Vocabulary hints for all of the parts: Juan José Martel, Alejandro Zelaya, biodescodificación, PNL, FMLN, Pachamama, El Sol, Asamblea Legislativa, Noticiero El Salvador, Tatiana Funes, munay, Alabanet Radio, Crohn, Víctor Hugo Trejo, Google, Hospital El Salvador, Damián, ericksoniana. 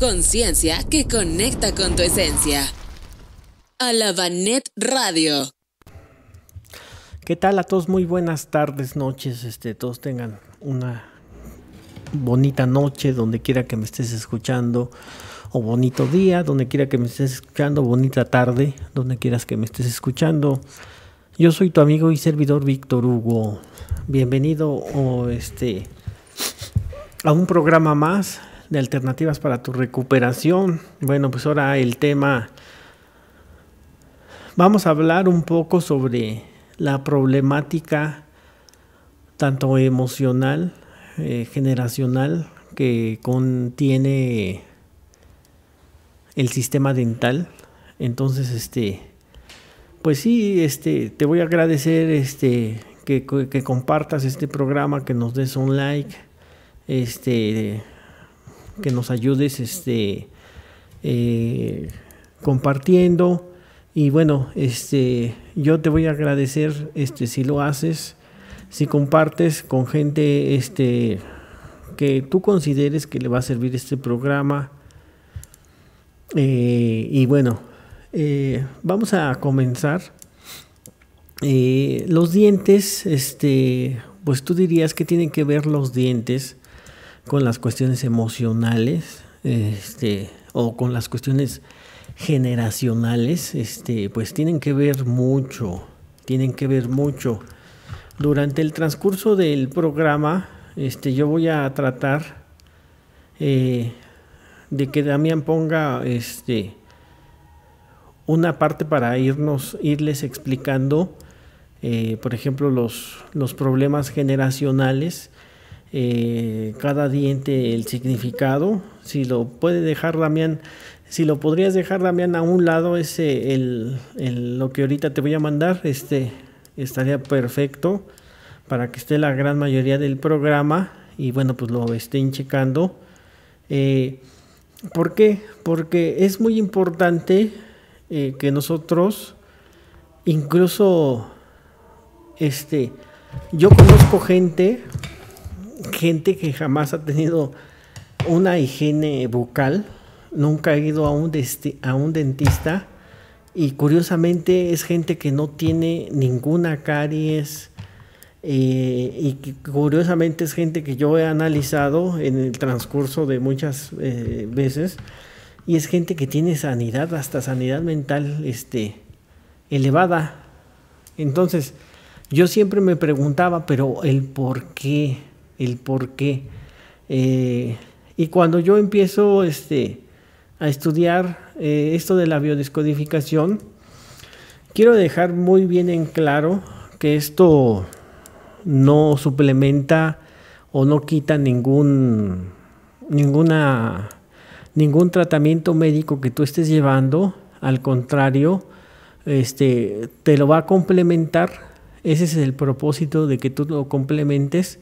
Conciencia que conecta con tu esencia. Alabanet Radio. ¿Qué tal a todos? Muy buenas tardes, noches. Todos tengan una bonita noche, donde quiera que me estés escuchando, o bonito día, donde quiera que me estés escuchando, bonita tarde, donde quieras que me estés escuchando. Yo soy tu amigo y servidor Víctor Hugo. Bienvenido a un programa más de alternativas para tu recuperación. Bueno, pues ahora el tema, vamos a hablar un poco sobre la problemática tanto emocional, generacional, que contiene el sistema dental. Entonces, pues sí, te voy a agradecer que compartas este programa, que nos des un like, que nos ayudes compartiendo. Y bueno, yo te voy a agradecer si lo haces, si compartes con gente que tú consideres que le va a servir este programa. Y bueno, vamos a comenzar. Los dientes, pues tú dirías que tienen que ver los dientes con las cuestiones emocionales, o con las cuestiones generacionales. Pues tienen que ver mucho. Durante el transcurso del programa, yo voy a tratar de que Damián ponga una parte para irles explicando, por ejemplo, los problemas generacionales. Cada diente, el significado. Si lo puede dejar Damián, si lo podrías dejar Damián a un lado, ese lo que ahorita te voy a mandar, estaría perfecto para que esté la gran mayoría del programa. Y bueno, pues lo estén checando. ¿Por qué? Porque es muy importante que nosotros, incluso yo conozco gente que jamás ha tenido una higiene bucal, nunca ha ido a un dentista, y curiosamente es gente que no tiene ninguna caries, y curiosamente es gente que yo he analizado en el transcurso de muchas veces, y es gente que tiene sanidad, hasta sanidad mental elevada. Entonces yo siempre me preguntaba, pero el por qué. Y cuando yo empiezo a estudiar esto de la biodescodificación, quiero dejar muy bien en claro que esto no suplementa o no quita ningún tratamiento médico que tú estés llevando. Al contrario, te lo va a complementar. Ese es el propósito, de que tú lo complementes,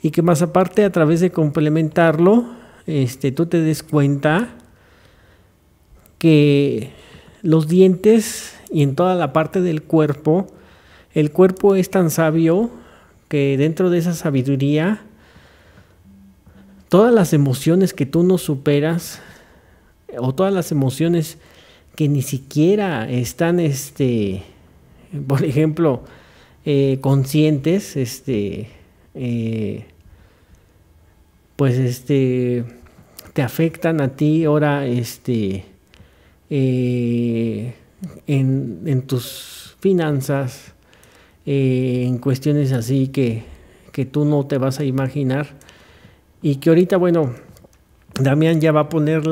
y que más aparte, a través de complementarlo, tú te des cuenta que los dientes, y en toda la parte del cuerpo, el cuerpo es tan sabio que dentro de esa sabiduría, todas las emociones que tú no superas, o todas las emociones que ni siquiera están, por ejemplo, conscientes, pues te afectan a ti ahora en tus finanzas, en cuestiones así que tú no te vas a imaginar. Y que ahorita, bueno, Damián ya va a poner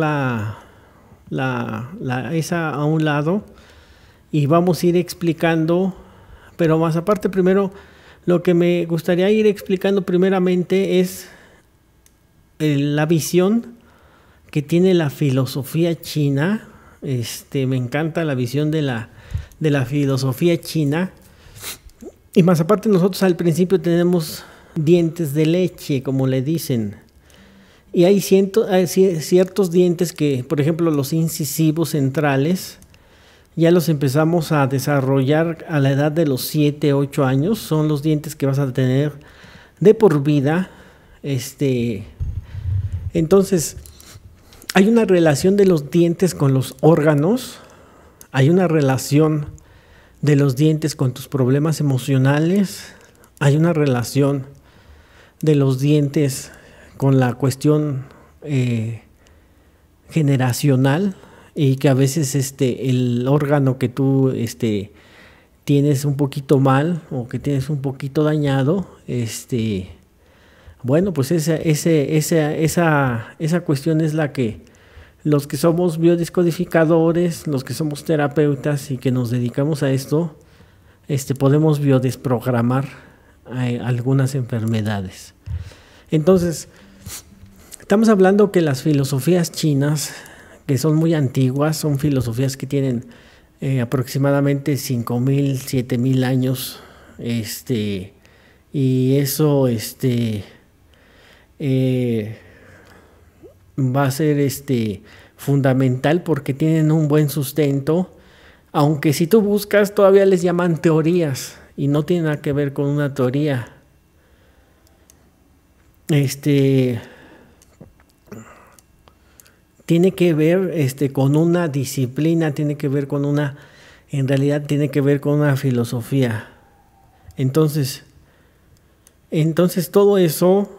esa a un lado, y vamos a ir explicando. Pero más aparte, primero, lo que me gustaría ir explicando primeramente es la visión que tiene la filosofía china. Me encanta la visión de la filosofía china. Y más aparte, nosotros al principio tenemos dientes de leche, como le dicen. Y hay ciertos dientes que, por ejemplo, los incisivos centrales, ya los empezamos a desarrollar a la edad de los 7, 8 años. Son los dientes que vas a tener de por vida. Entonces, Hay una relación de los dientes con los órganos, hay una relación de los dientes con tus problemas emocionales, hay una relación de los dientes con la cuestión generacional, y que a veces el órgano que tú tienes un poquito mal o que tienes un poquito dañado, bueno, pues esa cuestión es la que los que somos biodescodificadores, los que somos terapeutas y que nos dedicamos a esto, podemos biodesprogramar algunas enfermedades. Entonces, estamos hablando que las filosofías chinas, que son muy antiguas, son filosofías que tienen aproximadamente 5.000, 7.000 años, y eso va a ser fundamental porque tienen un buen sustento, aunque si tú buscas todavía les llaman teorías y no tiene nada que ver con una teoría. Tiene que ver con una disciplina, tiene que ver con una, en realidad tiene que ver con una filosofía. Entonces todo eso,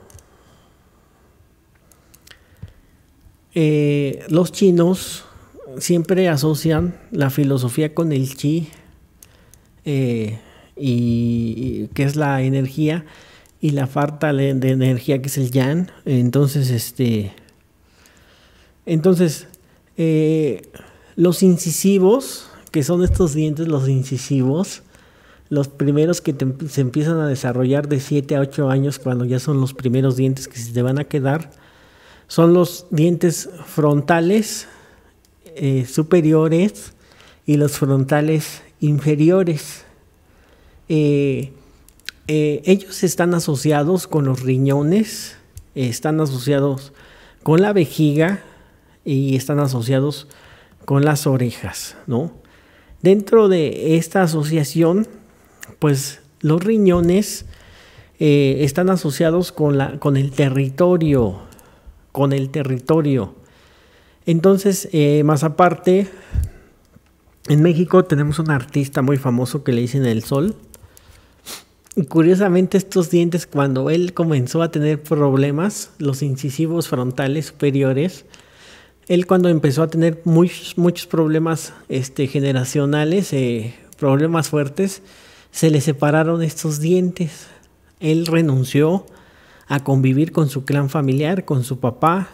los chinos siempre asocian la filosofía con el chi, y que es la energía, y la falta de energía, que es el yang. Entonces los incisivos, que son estos dientes, los incisivos, los primeros que se empiezan a desarrollar de 7 a 8 años, cuando ya son los primeros dientes que se te van a quedar, son los dientes frontales superiores y los frontales inferiores. Ellos están asociados con los riñones, están asociados con la vejiga y están asociados con las orejas, ¿no? Dentro de esta asociación, pues los riñones están asociados con el territorio. Entonces, más aparte, en México tenemos un artista muy famoso que le dicen El Sol. Y curiosamente estos dientes, cuando él comenzó a tener problemas, los incisivos frontales superiores, él cuando empezó a tener muchos problemas generacionales, problemas fuertes, se le separaron estos dientes. Él renunció a convivir con su clan familiar, con su papá,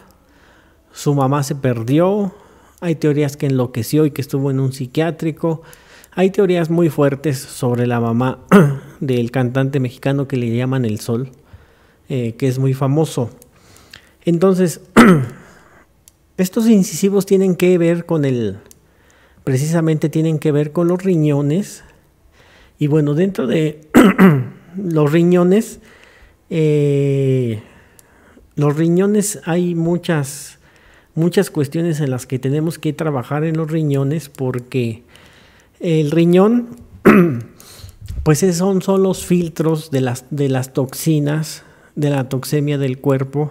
su mamá se perdió, hay teorías que enloqueció y que estuvo en un psiquiátrico. Hay teorías muy fuertes sobre la mamá del cantante mexicano que le llaman El Sol, que es muy famoso. Entonces, estos incisivos tienen que ver con precisamente tienen que ver con los riñones. Y bueno, dentro de los riñones, hay muchas cuestiones en las que tenemos que trabajar en los riñones, porque el riñón, pues son los filtros de las toxinas, de la toxemia del cuerpo.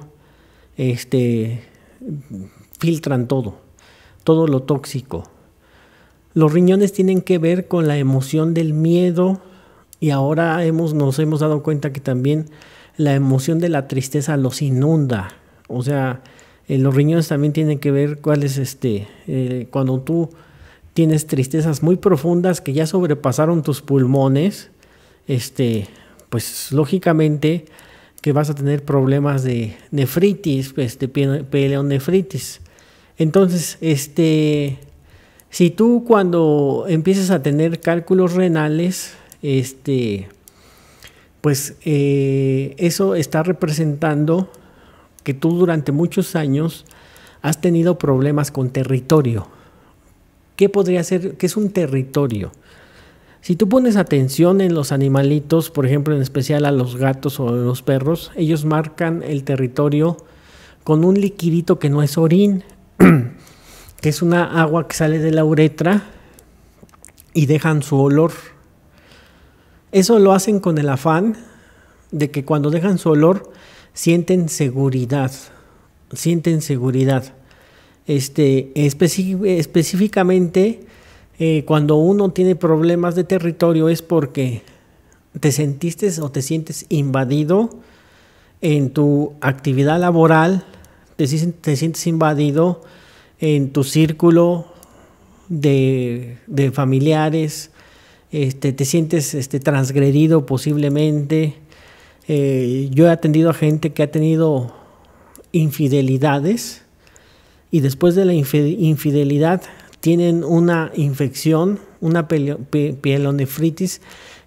Filtran todo lo tóxico. Los riñones tienen que ver con la emoción del miedo, y ahora nos hemos dado cuenta que también la emoción de la tristeza los inunda. O sea, los riñones también tienen que ver cuando tú tienes tristezas muy profundas que ya sobrepasaron tus pulmones, pues lógicamente que vas a tener problemas de nefritis, peleonefritis. Entonces, si tú cuando empiezas a tener cálculos renales, eso está representando que tú durante muchos años has tenido problemas con territorio. ¿Qué podría ser? ¿Qué es un territorio? Si tú pones atención en los animalitos, por ejemplo, en especial a los gatos o a los perros, ellos marcan el territorio con un liquidito que no es orín, que es una agua que sale de la uretra y dejan su olor. Eso lo hacen con el afán de que cuando dejan su olor sienten seguridad, específicamente cuando uno tiene problemas de territorio es porque te sentiste o te sientes invadido en tu actividad laboral, te sientes invadido en tu círculo de familiares, te sientes transgredido posiblemente. Yo he atendido a gente que ha tenido infidelidades y después de la infidelidad tienen una infección, una pielonefritis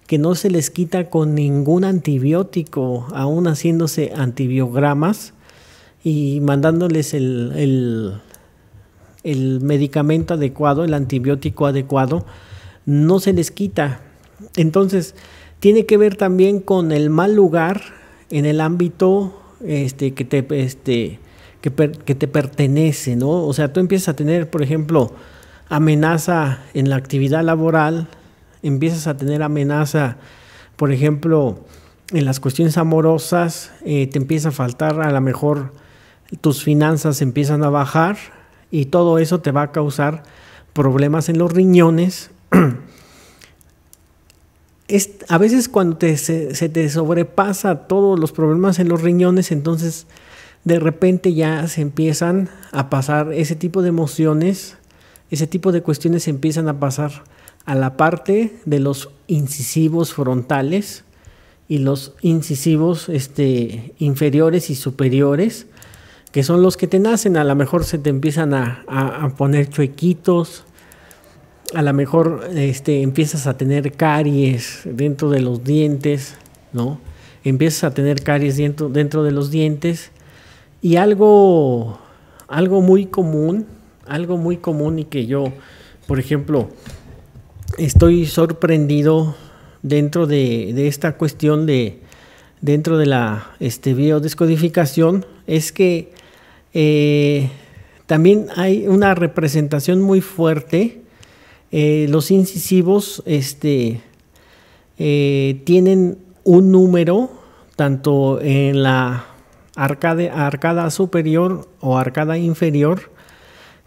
que no se les quita con ningún antibiótico, aún haciéndose antibiogramas y mandándoles el medicamento adecuado, el antibiótico adecuado, no se les quita. Entonces, tiene que ver también con el mal lugar en el ámbito que te pertenece, ¿no? O sea, tú empiezas a tener, por ejemplo, amenaza en la actividad laboral, empiezas a tener amenaza, por ejemplo, en las cuestiones amorosas, te empieza a faltar, a lo mejor tus finanzas empiezan a bajar y todo eso te va a causar problemas en los riñones. A veces cuando se te sobrepasa todos los problemas en los riñones, entonces de repente ya se empiezan a pasar ese tipo de emociones, ese tipo de cuestiones se empiezan a pasar a la parte de los incisivos frontales y los incisivos inferiores y superiores, que son los que te nacen. A lo mejor se te empiezan a poner chuequitos, a lo mejor empiezas a tener caries dentro de los dientes, ¿no? Empiezas a tener caries dentro de los dientes. Y algo muy común y que yo, por ejemplo, estoy sorprendido dentro de esta cuestión dentro de la biodescodificación, es que también hay una representación muy fuerte. Los incisivos tienen un número tanto en la arcada superior o arcada inferior,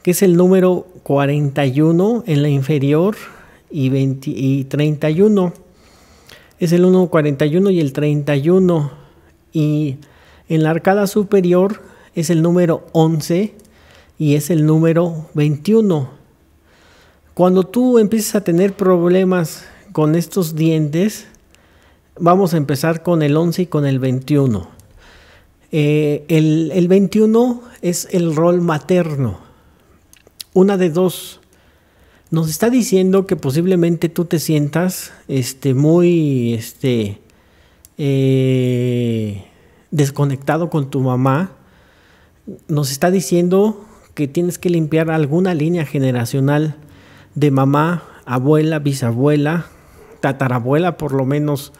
que es el número 41 en la inferior y 31. Es el 1, 41 y el 31. Y en la arcada superior es el número 11 y es el número 21. Cuando tú empiezas a tener problemas con estos dientes, vamos a empezar con el 11 y con el 21. El 21 es el rol materno. Una de dos. Nos está diciendo que posiblemente tú te sientas muy desconectado con tu mamá. Nos está diciendo que tienes que limpiar alguna línea generacional de mamá, abuela, bisabuela, tatarabuela, por lo menos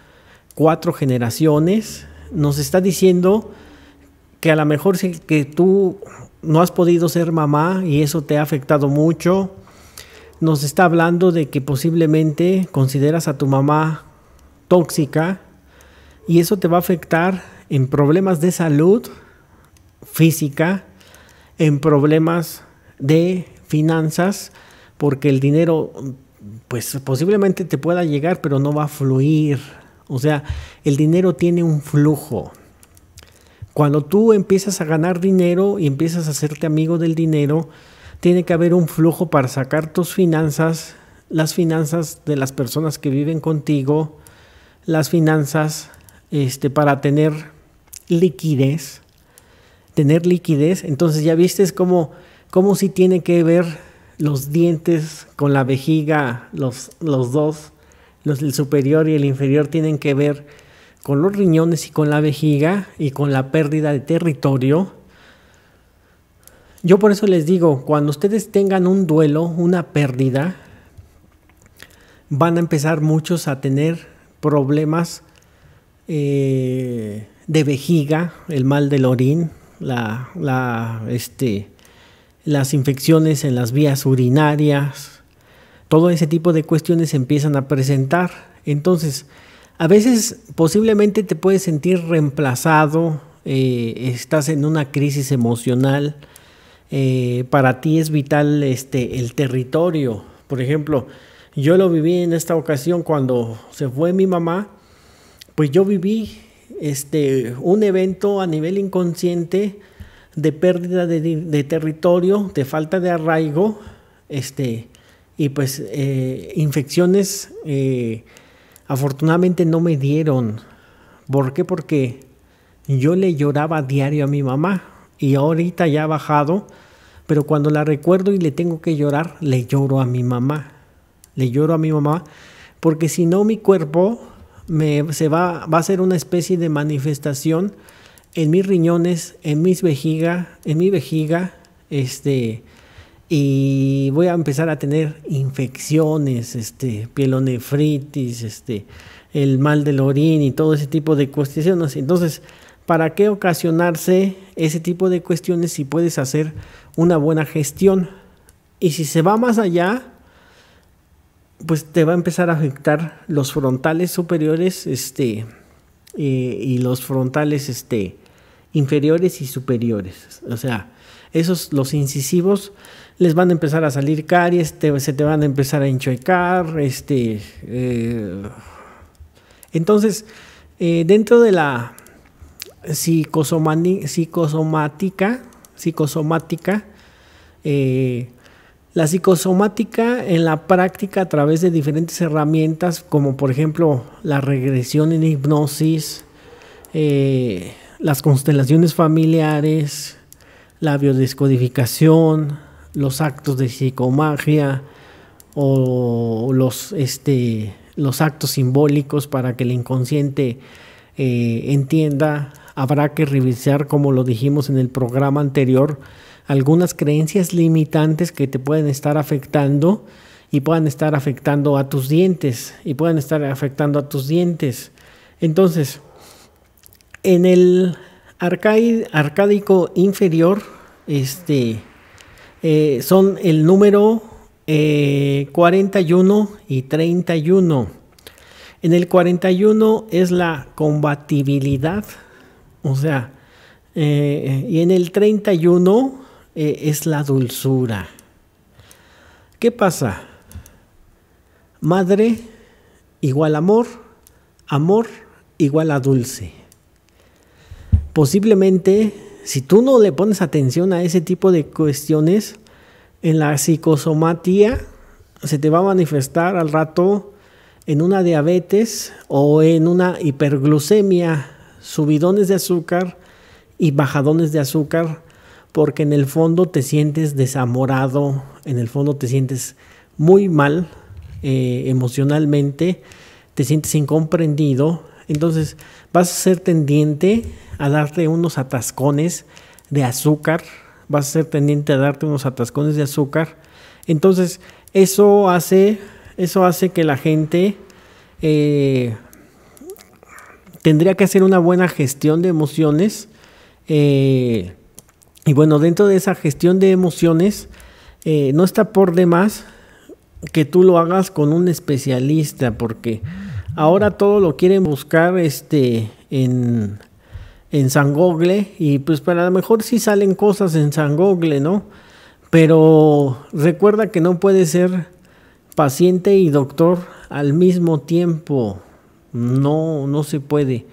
4 generaciones. Nos está diciendo que a lo mejor que tú no has podido ser mamá y eso te ha afectado mucho. Nos está hablando de que posiblemente consideras a tu mamá tóxica y eso te va a afectar en problemas de salud física, en problemas de finanzas, porque el dinero pues posiblemente te pueda llegar, pero no va a fluir. O sea, el dinero tiene un flujo. Cuando tú empiezas a ganar dinero y empiezas a hacerte amigo del dinero, tiene que haber un flujo para sacar tus finanzas, las finanzas de las personas que viven contigo, las finanzas para tener liquidez. Entonces ya viste cómo sí tiene que ver los dientes con la vejiga, los dos, el superior y el inferior tienen que ver con los riñones y con la vejiga y con la pérdida de territorio. Yo por eso les digo, cuando ustedes tengan un duelo, una pérdida, van a empezar muchos a tener problemas de vejiga, el mal del orín, las infecciones en las vías urinarias, todo ese tipo de cuestiones se empiezan a presentar. Entonces, a veces posiblemente te puedes sentir reemplazado, estás en una crisis emocional, para ti es vital el territorio. Por ejemplo, yo lo viví en esta ocasión cuando se fue mi mamá, pues yo viví un evento a nivel inconsciente de pérdida de territorio, de falta de arraigo, y pues infecciones afortunadamente no me dieron. ¿Por qué? Porque yo le lloraba diario a mi mamá y ahorita ya ha bajado, pero cuando la recuerdo y le tengo que llorar, le lloro a mi mamá. Le lloro a mi mamá porque si no mi cuerpo va a ser una especie de manifestación en mis riñones, en mi vejiga, y voy a empezar a tener infecciones, pielonefritis, el mal del orín y todo ese tipo de cuestiones. Entonces, ¿para qué ocasionarse ese tipo de cuestiones si puedes hacer una buena gestión? Y si se va más allá, pues te va a empezar a afectar los frontales superiores y los frontales inferiores y superiores. O sea, esos, los incisivos, les van a empezar a salir caries, se te van a empezar a enchuecar. Entonces, dentro de la psicosomática, la psicosomática en la práctica a través de diferentes herramientas como por ejemplo la regresión en hipnosis, las constelaciones familiares, la biodescodificación, los actos de psicomagia o los actos simbólicos para que el inconsciente entienda. Habrá que revisar, como lo dijimos en el programa anterior, algunas creencias limitantes que te pueden estar afectando y puedan estar afectando a tus dientes Entonces, en el arcádico inferior son el número 41 y 31. En el 41 es la combatibilidad, o sea, y en el 31 es la dulzura. ¿Qué pasa? Madre igual amor, amor igual a dulce. Posiblemente, si tú no le pones atención a ese tipo de cuestiones, en la psicosomatía se te va a manifestar al rato en una diabetes o en una hiperglucemia, subidones de azúcar y bajadones de azúcar, porque en el fondo te sientes desamorado, en el fondo te sientes muy mal emocionalmente, te sientes incomprendido. Entonces vas a ser tendiente a darte unos atascones de azúcar, Entonces eso hace que la gente tendría que hacer una buena gestión de emociones. Y bueno, dentro de esa gestión de emociones, no está por demás que tú lo hagas con un especialista, porque ahora todo lo quieren buscar en San Google, y pues para lo mejor sí salen cosas en San Google, ¿no? Pero recuerda que no puedes ser paciente y doctor al mismo tiempo. No se puede,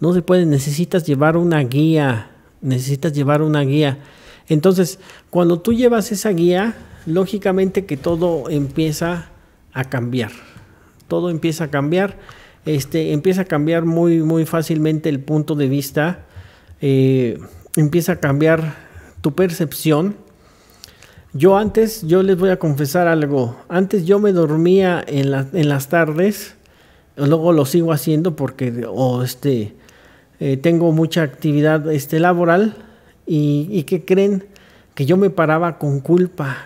necesitas llevar una guía, Entonces, cuando tú llevas esa guía, lógicamente que todo empieza a cambiar, empieza a cambiar muy fácilmente el punto de vista, empieza a cambiar tu percepción. Yo les voy a confesar algo, antes yo me dormía en las tardes. Luego lo sigo haciendo porque tengo mucha actividad laboral y ¿qué creen? Que yo me paraba con culpa,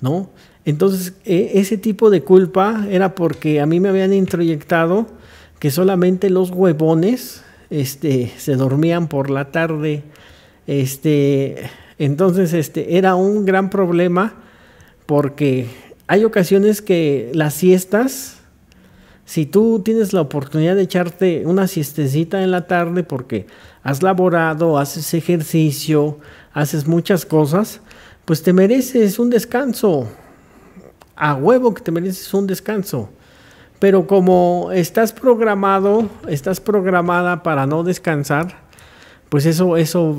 ¿no? Entonces ese tipo de culpa era porque a mí me habían introyectado que solamente los huevones se dormían por la tarde. Entonces era un gran problema porque hay ocasiones que las siestas Si tú tienes la oportunidad de echarte una siestecita en la tarde porque has laborado, haces ejercicio, haces muchas cosas, pues te mereces un descanso. A huevo que te mereces un descanso. Pero como estás programado, estás programada para no descansar, pues eso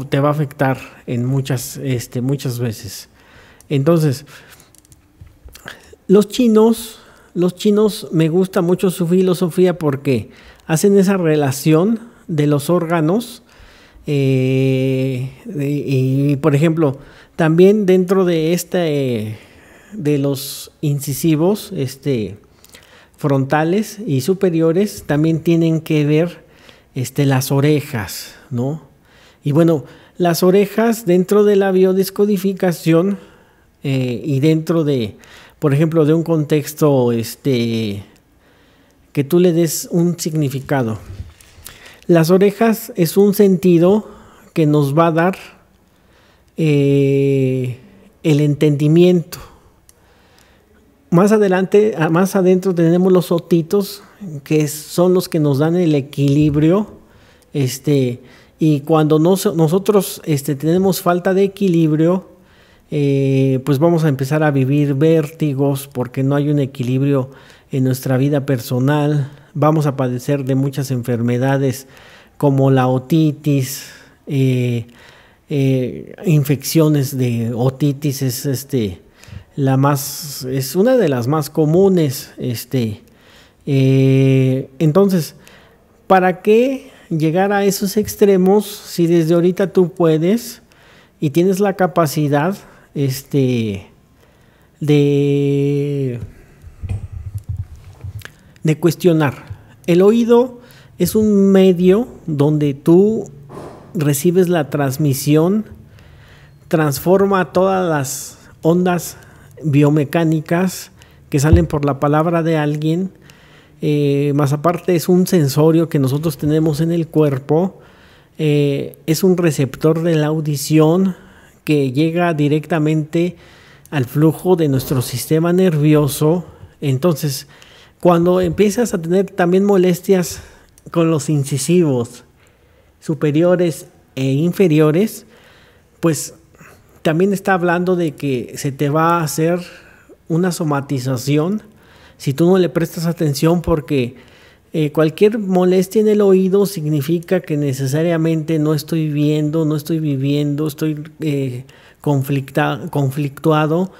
te va a afectar en muchas veces. Entonces, los chinos me gusta mucho su filosofía porque hacen esa relación de los órganos y, por ejemplo, también dentro de los incisivos frontales y superiores también tienen que ver las orejas, ¿no? Y bueno, las orejas dentro de la biodescodificación y dentro de, por ejemplo, de un contexto que tú le des un significado. Las orejas es un sentido que nos va a dar el entendimiento. Más adelante, más adentro tenemos los otitos, que son los que nos dan el equilibrio. Y cuando nosotros tenemos falta de equilibrio, pues vamos a empezar a vivir vértigos porque no hay un equilibrio en nuestra vida personal. Vamos a padecer de muchas enfermedades como la otitis, infecciones de otitis es una de las más comunes. Entonces, ¿para qué llegar a esos extremos si desde ahorita tú puedes y tienes la capacidad de cuestionar? El oído es un medio donde tú recibes la transmisión, transforma todas las ondas biomecánicas que salen por la palabra de alguien, más aparte es un sensorio que nosotros tenemos en el cuerpo. Es un receptor de la audición que llega directamente al flujo de nuestro sistema nervioso. Entonces, cuando empiezas a tener también molestias con los incisivos superiores e inferiores, pues también está hablando de que se te va a hacer una somatización si tú no le prestas atención, porque cualquier molestia en el oído significa que necesariamente no estoy viendo, no estoy viviendo, estoy conflictuado,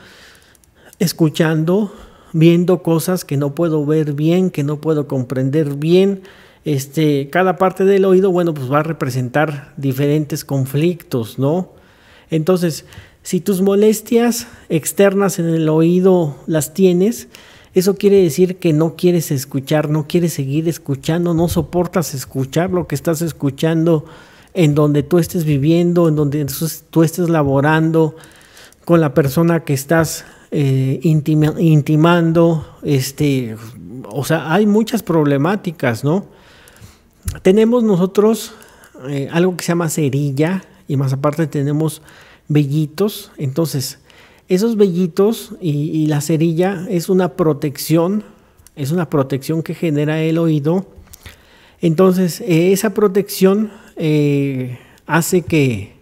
escuchando, viendo cosas que no puedo ver bien, que no puedo comprender bien. Cada parte del oído, bueno, pues va a representar diferentes conflictos, ¿no? Entonces, si tus molestias externas en el oído las tienes, eso quiere decir que no quieres escuchar, no quieres seguir escuchando, no soportas escuchar lo que estás escuchando en donde tú estés viviendo, en donde tú estés laborando, con la persona que estás intimando. O sea, hay muchas problemáticas, ¿no? Tenemos nosotros algo que se llama cerilla y más aparte tenemos vellitos. Entonces, esos vellitos y la cerilla es una protección que genera el oído. Entonces, esa protección hace que,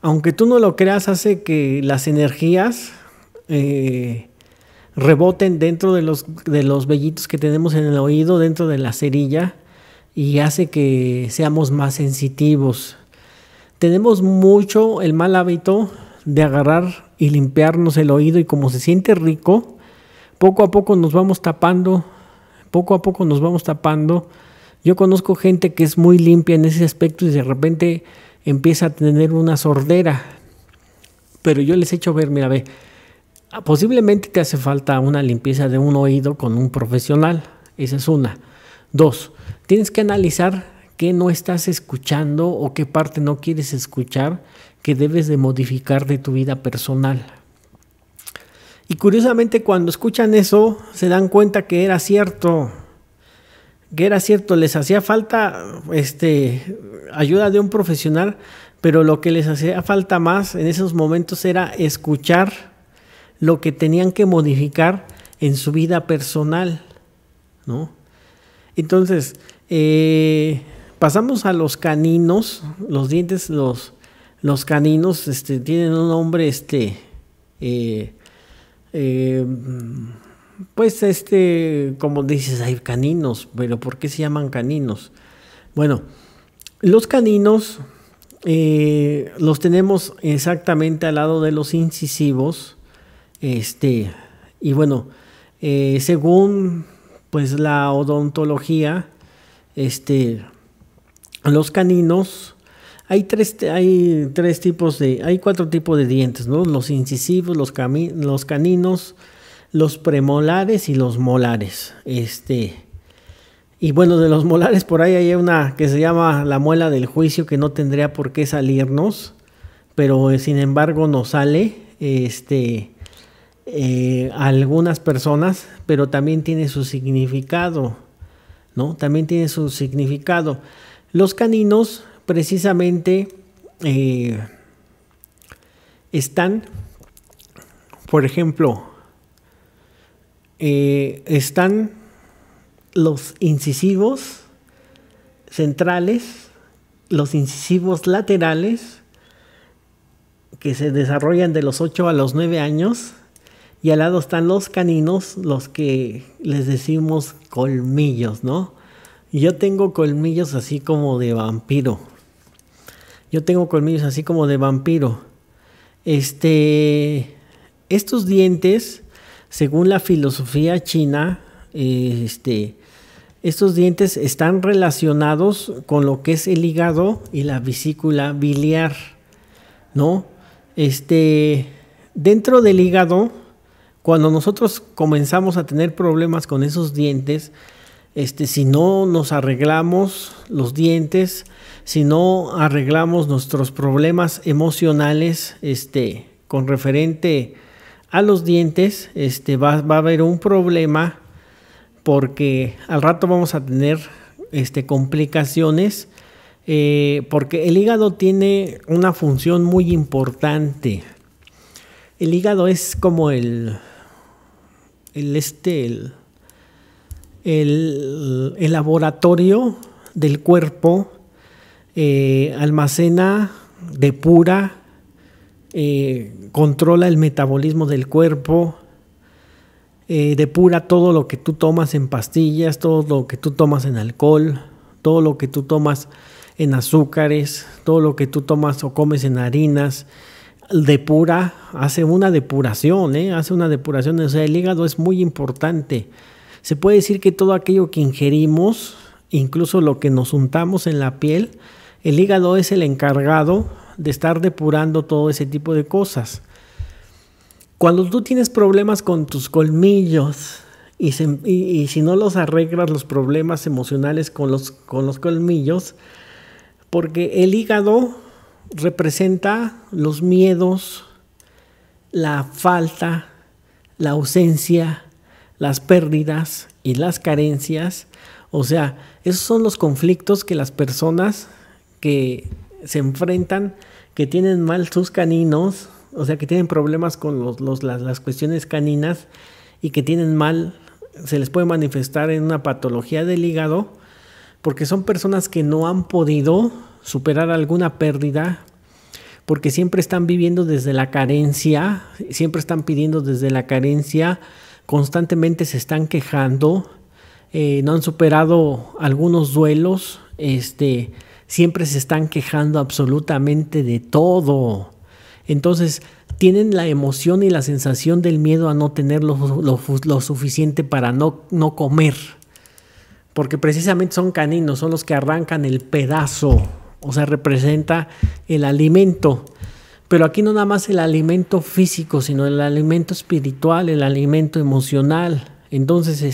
aunque tú no lo creas, hace que las energías reboten dentro de los vellitos que tenemos en el oído, dentro de la cerilla, y hace que seamos más sensitivos. Tenemos mucho el mal hábito de agarrar y limpiarnos el oído, y como se siente rico, poco a poco nos vamos tapando, poco a poco nos vamos tapando. Yo conozco gente que es muy limpia en ese aspecto y de repente empieza a tener una sordera, pero yo les echo ver, mira, ve, posiblemente te hace falta una limpieza de un oído con un profesional. Esa es una. Dos, tienes que analizar qué no estás escuchando o qué parte no quieres escuchar que debes de modificar de tu vida personal. Y curiosamente, cuando escuchan eso, se dan cuenta que era cierto, les hacía falta ayuda de un profesional, pero lo que les hacía falta más en esos momentos era escuchar lo que tenían que modificar en su vida personal, ¿no? Entonces, pasamos a los caninos. Los dientes, los caninos tienen un nombre, pues como dices, hay caninos, pero ¿por qué se llaman caninos? Bueno, los caninos los tenemos exactamente al lado de los incisivos, y bueno, según pues la odontología, los caninos, hay cuatro tipos de dientes, ¿no? Los incisivos, los caninos, los premolares y los molares. Y bueno, de los molares por ahí hay una que se llama la muela del juicio, que no tendría por qué salirnos, pero sin embargo nos sale a algunas personas, pero también tiene su significado, ¿no? También tiene su significado. Los caninos precisamente están, por ejemplo, están los incisivos centrales, los incisivos laterales, que se desarrollan de los 8 a los 9 años, y al lado están los caninos, los que les decimos colmillos, ¿no? Yo tengo colmillos así como de vampiro. Estos dientes, según la filosofía china, estos dientes están relacionados con lo que es el hígado y la vesícula biliar, ¿no? Dentro del hígado, cuando nosotros comenzamos a tener problemas con esos dientes, si no nos arreglamos los dientes, si no arreglamos nuestros problemas emocionales con referente a los dientes, va a haber un problema, porque al rato vamos a tener complicaciones, porque el hígado tiene una función muy importante. El hígado es como el laboratorio del cuerpo, almacena, depura, controla el metabolismo del cuerpo, depura todo lo que tú tomas en pastillas, todo lo que tú tomas en alcohol, todo lo que tú tomas en azúcares, todo lo que tú tomas o comes en harinas, depura, hace una depuración, o sea, el hígado es muy importante. Se puede decir que todo aquello que ingerimos, incluso lo que nos untamos en la piel, el hígado es el encargado de estar depurando todo ese tipo de cosas. Cuando tú tienes problemas con tus colmillos y si no los arreglas, los problemas emocionales con los colmillos, porque el hígado representa los miedos, la falta, la ausencia, las pérdidas y las carencias. O sea, esos son los conflictos que las personas que se enfrentan, que tienen mal sus caninos, o sea, que tienen problemas con las cuestiones caninas y que tienen mal, se les puede manifestar en una patología del hígado, porque son personas que no han podido superar alguna pérdida, porque siempre están viviendo desde la carencia, siempre están pidiendo desde la carencia, constantemente se están quejando, no han superado algunos duelos, siempre se están quejando absolutamente de todo. Entonces tienen la emoción y la sensación del miedo a no tener lo suficiente para no comer, porque precisamente son caninos, son los que arrancan el pedazo, o sea, representa el alimento. Pero aquí no nada más el alimento físico, sino el alimento espiritual, el alimento emocional. Entonces,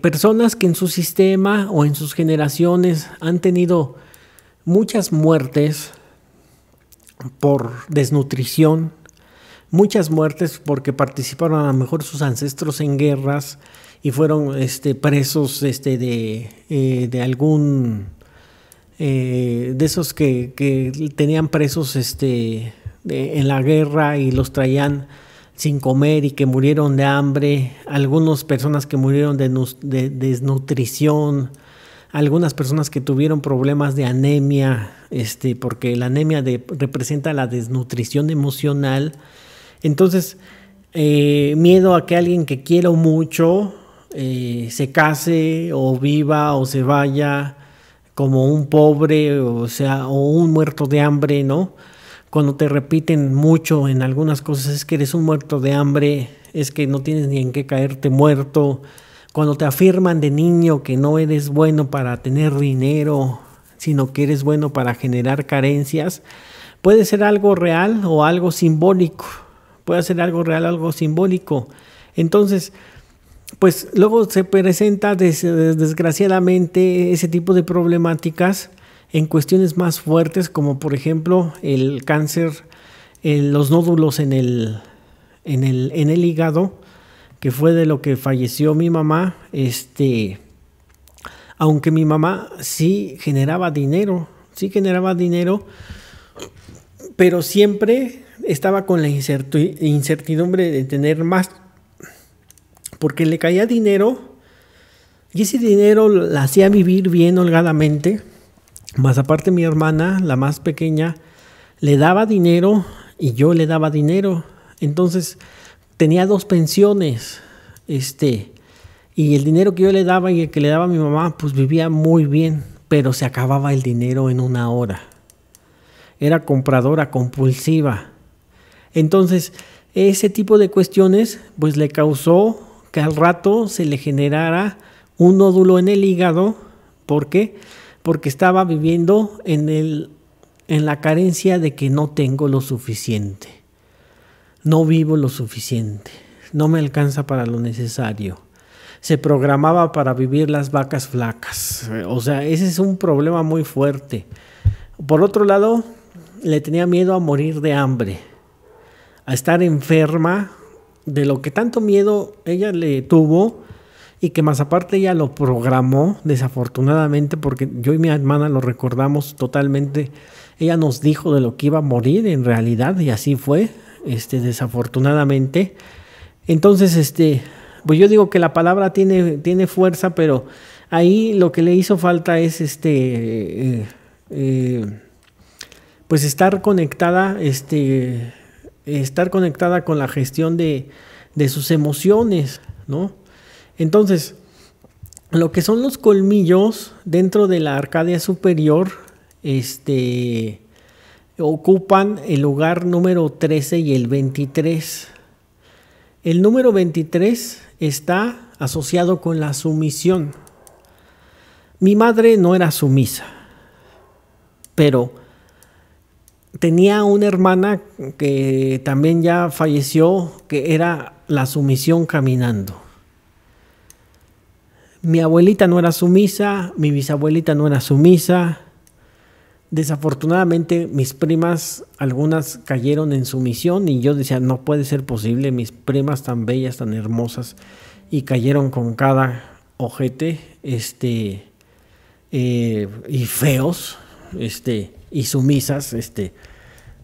personas que en su sistema o en sus generaciones han tenido muchas muertes por desnutrición, muchas muertes porque participaron a lo mejor sus ancestros en guerras y fueron presos de algún... de esos que tenían presos en la guerra y los traían sin comer y que murieron de hambre, algunas personas que murieron de desnutrición, algunas personas que tuvieron problemas de anemia, porque la anemia representa la desnutrición emocional. Entonces, miedo a que alguien que quiero mucho se case o viva o se vaya como un pobre, o sea, o un muerto de hambre, ¿no? Cuando te repiten mucho en algunas cosas es que eres un muerto de hambre, es que no tienes ni en qué caerte muerto. Cuando te afirman de niño que no eres bueno para tener dinero, sino que eres bueno para generar carencias, puede ser algo real o algo simbólico. Puede ser algo real o algo simbólico. Entonces, pues luego se presenta desgraciadamente ese tipo de problemáticas en cuestiones más fuertes, como por ejemplo el cáncer, los nódulos en el hígado, que fue de lo que falleció mi mamá. Aunque mi mamá sí generaba dinero, pero siempre estaba con la incertidumbre de tener más, porque le caía dinero y ese dinero la hacía vivir bien holgadamente. Más aparte, mi hermana, la más pequeña, le daba dinero y yo le daba dinero. Entonces tenía dos pensiones, y el dinero que yo le daba y el que le daba mi mamá, pues vivía muy bien, pero se acababa el dinero en una hora. Era compradora compulsiva. Entonces, ese tipo de cuestiones, pues le causó que al rato se le generara un nódulo en el hígado. ¿Por qué? Porque estaba viviendo en la carencia de que no tengo lo suficiente, no vivo lo suficiente, no me alcanza para lo necesario. Se programaba para vivir las vacas flacas. O sea, ese es un problema muy fuerte. Por otro lado, le tenía miedo a morir de hambre, a estar enferma, de lo que tanto miedo ella le tuvo y que más aparte ella lo programó, desafortunadamente, porque yo y mi hermana lo recordamos totalmente. Ella nos dijo de lo que iba a morir en realidad y así fue. Desafortunadamente. Entonces, pues yo digo que la palabra tiene fuerza, pero ahí lo que le hizo falta es pues estar conectada con la gestión de sus emociones, ¿no? Entonces, lo que son los colmillos dentro de la arcadia superior, ocupan el lugar número 13 y el 23. El número 23 está asociado con la sumisión. Mi madre no era sumisa, pero tenía una hermana que también ya falleció, que era la sumisión caminando. Mi abuelita no era sumisa, mi bisabuelita no era sumisa. Desafortunadamente, mis primas, algunas cayeron en sumisión y yo decía, no puede ser posible, mis primas tan bellas, tan hermosas, y cayeron con cada ojete, y feos, y sumisas,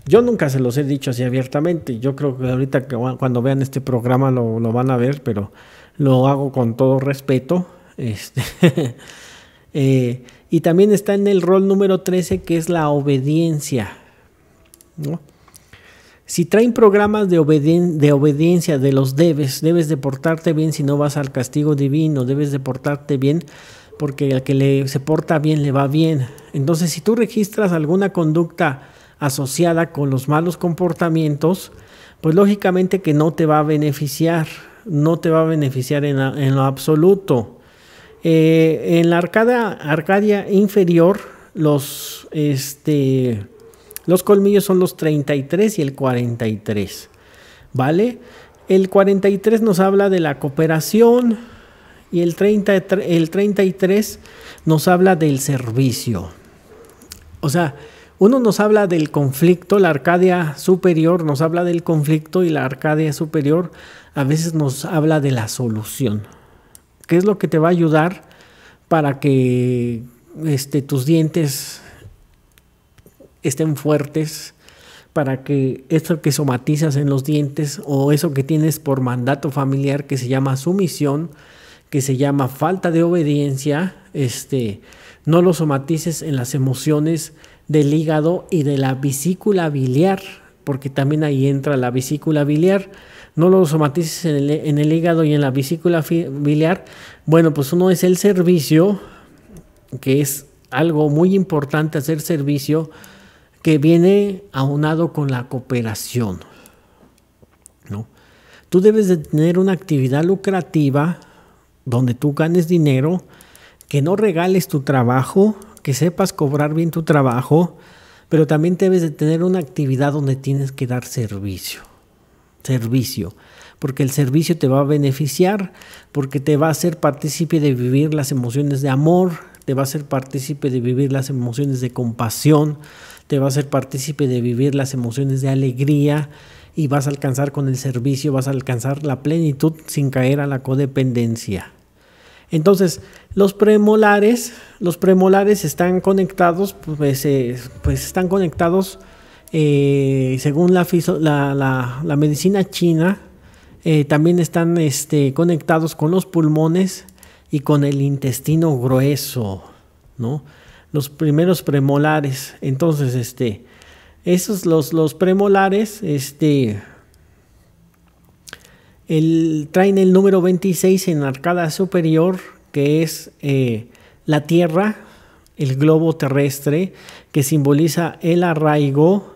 Yo nunca se los he dicho así abiertamente, yo creo que ahorita cuando vean este programa lo van a ver, pero lo hago con todo respeto, y también está en el rol número 13, que es la obediencia, ¿no? Si traen programas de obediencia, de los debes de portarte bien, si no vas al castigo divino, debes de portarte bien, porque al que se porta bien le va bien. Entonces, si tú registras alguna conducta asociada con los malos comportamientos, pues lógicamente que no te va a beneficiar, no te va a beneficiar en lo absoluto. En la arcadia inferior, los colmillos son los 33 y el 43, ¿vale? El 43 nos habla de la cooperación y el 33 nos habla del servicio. O sea, uno nos habla del conflicto, la arcadia superior nos habla del conflicto y la arcadia superior a veces nos habla de la solución. ¿Qué es lo que te va a ayudar para que tus dientes estén fuertes, para que esto que somatizas en los dientes o eso que tienes por mandato familiar, que se llama sumisión, que se llama falta de obediencia, no lo somatices en las emociones del hígado y de la vesícula biliar, porque también ahí entra la vesícula biliar. No lo somatices en el hígado y en la vesícula biliar. Bueno, pues uno es el servicio, que es algo muy importante, hacer servicio, que viene aunado con la cooperación, ¿no? Tú debes de tener una actividad lucrativa donde tú ganes dinero, que no regales tu trabajo, que sepas cobrar bien tu trabajo, pero también debes de tener una actividad donde tienes que dar servicio. Servicio, porque el servicio te va a beneficiar, porque te va a hacer partícipe de vivir las emociones de amor, te va a hacer partícipe de vivir las emociones de compasión, te va a hacer partícipe de vivir las emociones de alegría, y vas a alcanzar con el servicio, vas a alcanzar la plenitud sin caer a la codependencia. Entonces, los premolares están conectados, pues están conectados, según la medicina china, también están conectados con los pulmones y con el intestino grueso, ¿no? Los primeros premolares. Entonces, esos los premolares, traen el número 26 en arcada superior, que es la tierra, el globo terrestre, que simboliza el arraigo,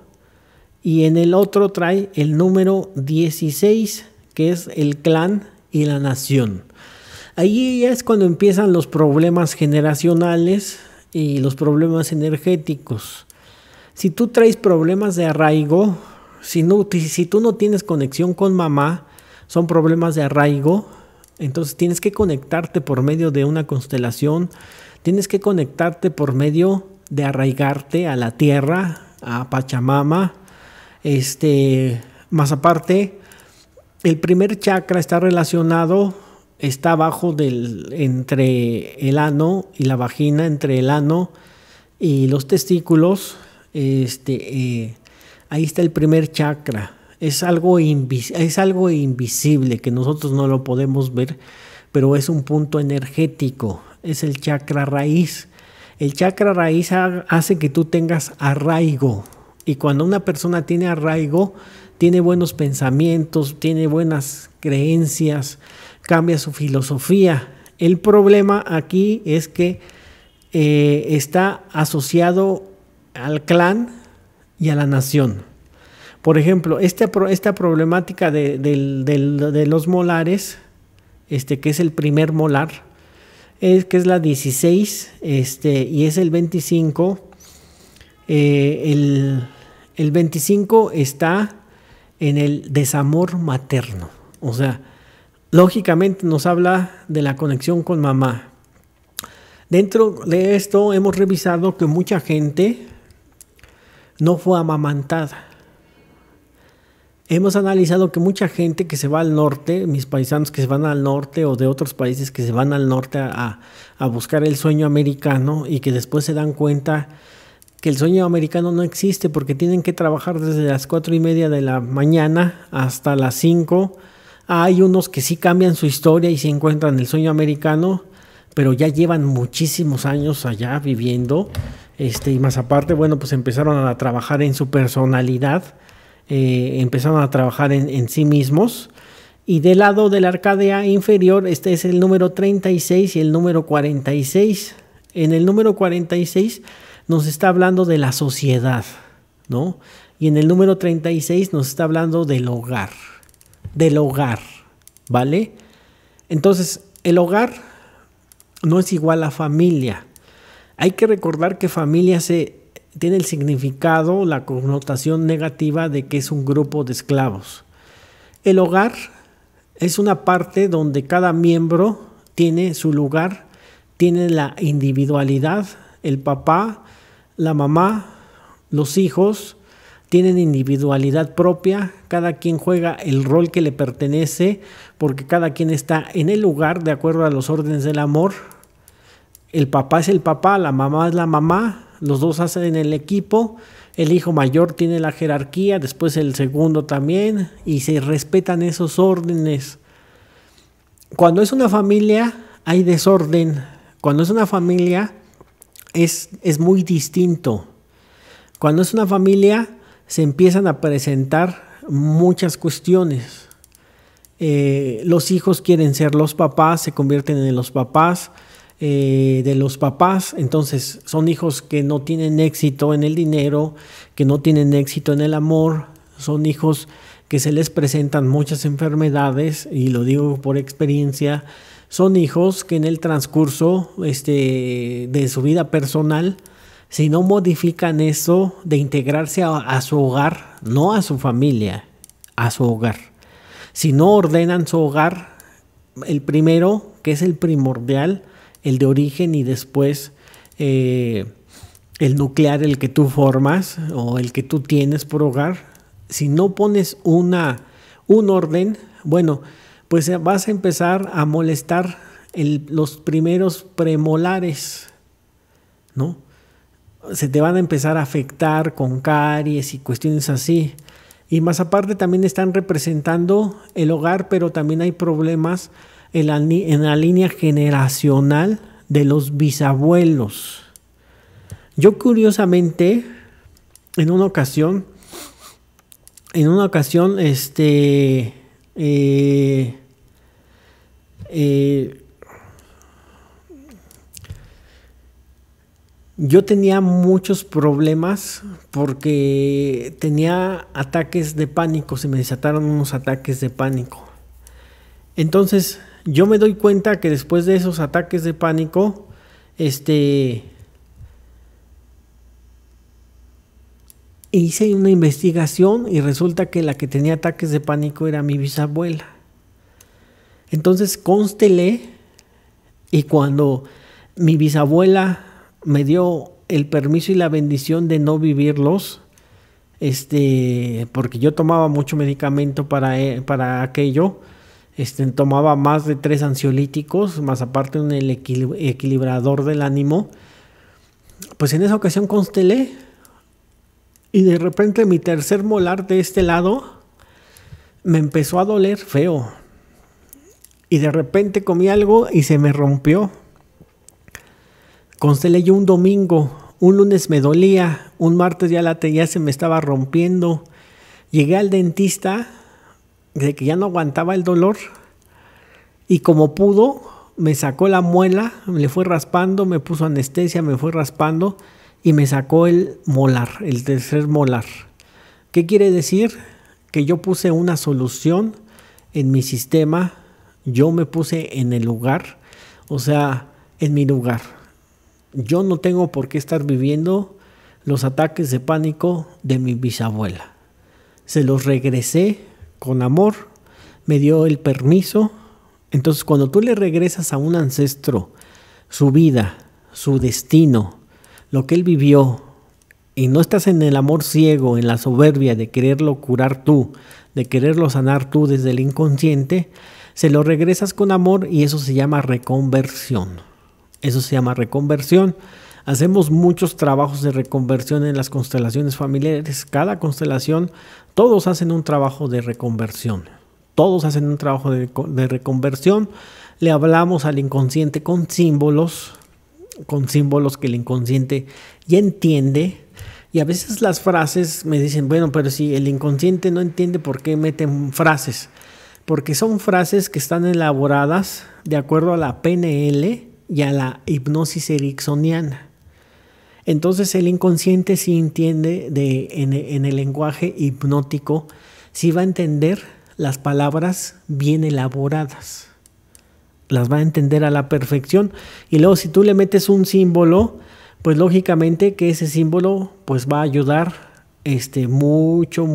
y en el otro trae el número 16, que es el clan y la nación. Ahí es cuando empiezan los problemas generacionales y los problemas energéticos. Si tú traes problemas de arraigo, si tú no tienes conexión con mamá, son problemas de arraigo. Entonces tienes que conectarte por medio de una constelación, tienes que conectarte por medio de arraigarte a la tierra, a Pachamama. Más aparte, el primer chakra está relacionado, está abajo entre el ano y la vagina, entre el ano y los testículos. Ahí está el primer chakra. Es algo invisible que nosotros no lo podemos ver, pero es un punto energético. Es el chakra raíz. El chakra raíz hace que tú tengas arraigo. Y cuando una persona tiene arraigo, tiene buenos pensamientos, tiene buenas creencias, cambia su filosofía. El problema aquí es que está asociado al clan y a la nación. Por ejemplo, esta problemática de los molares, que es el primer molar, que es la 16, y es el 25. El 25 está en el desamor materno. O sea, lógicamente nos habla de la conexión con mamá. Dentro de esto hemos revisado que mucha gente no fue amamantada. Hemos analizado que mucha gente que se va al norte, mis paisanos que se van al norte o de otros países que se van al norte a buscar el sueño americano, y que después se dan cuenta que el sueño americano no existe, porque tienen que trabajar desde las 4:30 de la mañana hasta las 5. Hay unos que sí cambian su historia y se encuentran el sueño americano, pero ya llevan muchísimos años allá viviendo. Y más aparte, bueno, pues empezaron a trabajar en su personalidad. Empezaron a trabajar en sí mismos. Y del lado de la arcada inferior, este es el número 36 y el número 46. En el número 46 nos está hablando de la sociedad, ¿no? Y en el número 36 nos está hablando del hogar, ¿vale? Entonces, el hogar no es igual a familia. Hay que recordar que familia tiene el significado, la connotación negativa de que es un grupo de esclavos. El hogar es una parte donde cada miembro tiene su lugar, tiene la individualidad. El papá, la mamá, los hijos tienen individualidad propia. Cada quien juega el rol que le pertenece, porque cada quien está en el lugar de acuerdo a los órdenes del amor. El papá es el papá, la mamá es la mamá, los dos hacen el equipo, el hijo mayor tiene la jerarquía, después el segundo también, y se respetan esos órdenes. Cuando es una familia hay desorden, cuando es una familia es muy distinto. Cuando es una familia se empiezan a presentar muchas cuestiones. Los hijos quieren ser los papás, se convierten en los papás de los papás, entonces son hijos que no tienen éxito en el dinero, que no tienen éxito en el amor, son hijos que se les presentan muchas enfermedades, y lo digo por experiencia, son hijos que en el transcurso de su vida personal, si no modifican eso de integrarse a su hogar, no a su familia, a su hogar. Si no ordenan su hogar, el primero, que es el primordial, el de origen, y después el nuclear, el que tú formas o el que tú tienes por hogar, si no pones un orden, bueno, pues vas a empezar a molestar los primeros premolares, ¿no? Se te van a empezar a afectar con caries y cuestiones así. Y más aparte también están representando el hogar, pero también hay problemas en la línea generacional de los bisabuelos. Yo curiosamente, en una ocasión, yo tenía muchos problemas porque tenía ataques de pánico, se me desataron unos ataques de pánico. Entonces yo me doy cuenta que después de esos ataques de pánico, hice una investigación y resulta que la que tenía ataques de pánico era mi bisabuela. Entonces constelé, y cuando mi bisabuela me dio el permiso y la bendición de no vivirlos, porque yo tomaba mucho medicamento para aquello, tomaba más de 3 ansiolíticos, más aparte un equilibrador del ánimo. Pues en esa ocasión constelé, y de repente mi tercer molar de este lado me empezó a doler feo, y de repente comí algo y se me rompió. Constelé yo un domingo, un lunes me dolía, un martes ya se me estaba rompiendo. Llegué al dentista, de que ya no aguantaba el dolor, y como pudo, me sacó la muela, le fue raspando, me puso anestesia, me fue raspando, y me sacó el molar, el tercer molar. ¿Qué quiere decir? Que yo puse una solución en mi sistema, yo me puse en el lugar, o sea, en mi lugar. Yo no tengo por qué estar viviendo los ataques de pánico de mi bisabuela. Se los regresé con amor, me dio el permiso. Entonces, cuando tú le regresas a un ancestro su vida, su destino, lo que él vivió, y no estás en el amor ciego, en la soberbia de quererlo curar tú, de quererlo sanar tú desde el inconsciente, se lo regresas con amor, y eso se llama reconversión. Eso se llama reconversión. Hacemos muchos trabajos de reconversión en las constelaciones familiares. Cada constelación, todos hacen un trabajo de reconversión. Todos hacen un trabajo de reconversión. Le hablamos al inconsciente con símbolos que el inconsciente ya entiende. Y a veces las frases me dicen, bueno, pero si el inconsciente no entiende, ¿por qué meten frases? Porque son frases que están elaboradas de acuerdo a la PNL y a la hipnosis ericksoniana. Entonces el inconsciente sí entiende en el lenguaje hipnótico, sí va a entender las palabras bien elaboradas, las va a entender a la perfección, y luego si tú le metes un símbolo, pues lógicamente que ese símbolo pues va a ayudar mucho.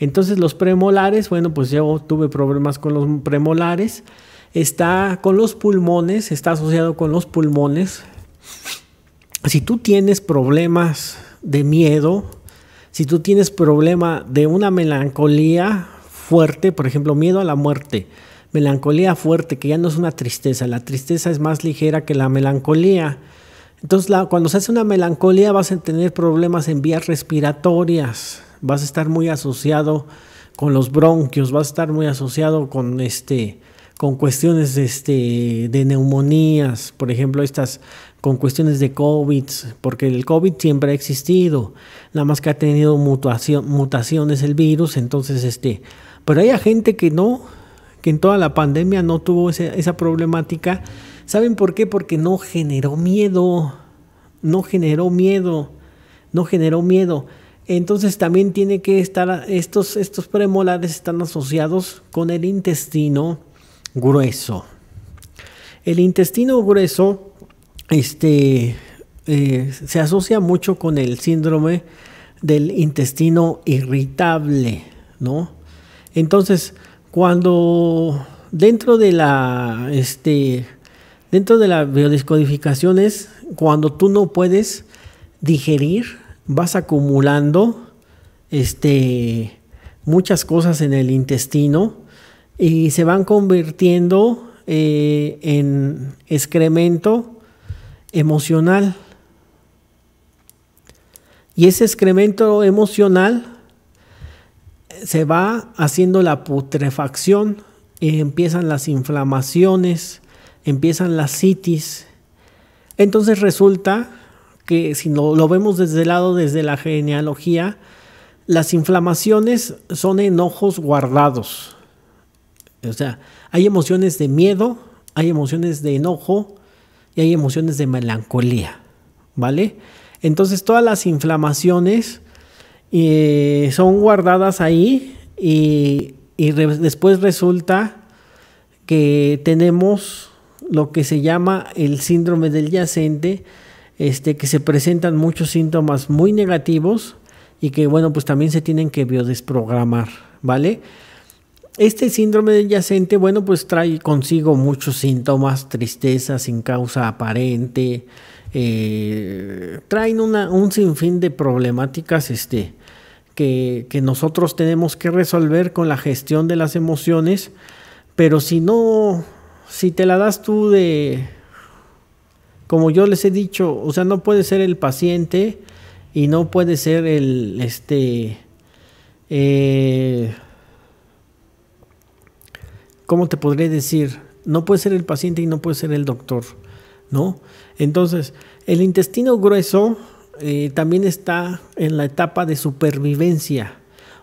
Entonces los premolares, bueno, pues yo tuve problemas con los premolares. Está con los pulmones, está asociado con los pulmones. Si tú tienes problemas de miedo, si tú tienes problema de una melancolía fuerte, por ejemplo, miedo a la muerte, melancolía fuerte, que ya no es una tristeza, la tristeza es más ligera que la melancolía. Entonces, cuando se hace una melancolía vas a tener problemas en vías respiratorias, vas a estar muy asociado con los bronquios, vas a estar muy asociado con con cuestiones de neumonías, por ejemplo, con cuestiones de COVID, porque el COVID siempre ha existido, nada más que ha tenido mutaciones el virus. Entonces, pero hay gente que no, que en toda la pandemia no tuvo esa problemática. ¿Saben por qué? Porque no generó miedo, no generó miedo. Entonces también tiene que estar, estos premolares están asociados con el intestino grueso. El intestino grueso se asocia mucho con el síndrome del intestino irritable, ¿no? Entonces, cuando dentro de la biodescodificación es cuando tú no puedes digerir, vas acumulando muchas cosas en el intestino y se van convirtiendo en excremento emocional. Y ese excremento emocional se va haciendo la putrefacción y empiezan las inflamaciones, empiezan las citis. Entonces resulta que si lo vemos desde el lado, desde la genealogía, las inflamaciones son enojos guardados. O sea, hay emociones de miedo, hay emociones de enojo y hay emociones de melancolía, ¿vale? Entonces todas las inflamaciones son guardadas ahí y después resulta que tenemos lo que se llama el síndrome del yacente, que se presentan muchos síntomas muy negativos y que, bueno, pues también se tienen que biodesprogramar, ¿vale? Este síndrome del yacente, bueno, pues trae consigo muchos síntomas, tristeza sin causa aparente, traen un sinfín de problemáticas que nosotros tenemos que resolver con la gestión de las emociones, pero si te la das tú de, como yo les he dicho, o sea, no puedes ser el paciente y no puedes ser el, ¿cómo te podré decir? No puedes ser el paciente y no puedes ser el doctor, ¿no? Entonces, el intestino grueso también está en la etapa de supervivencia,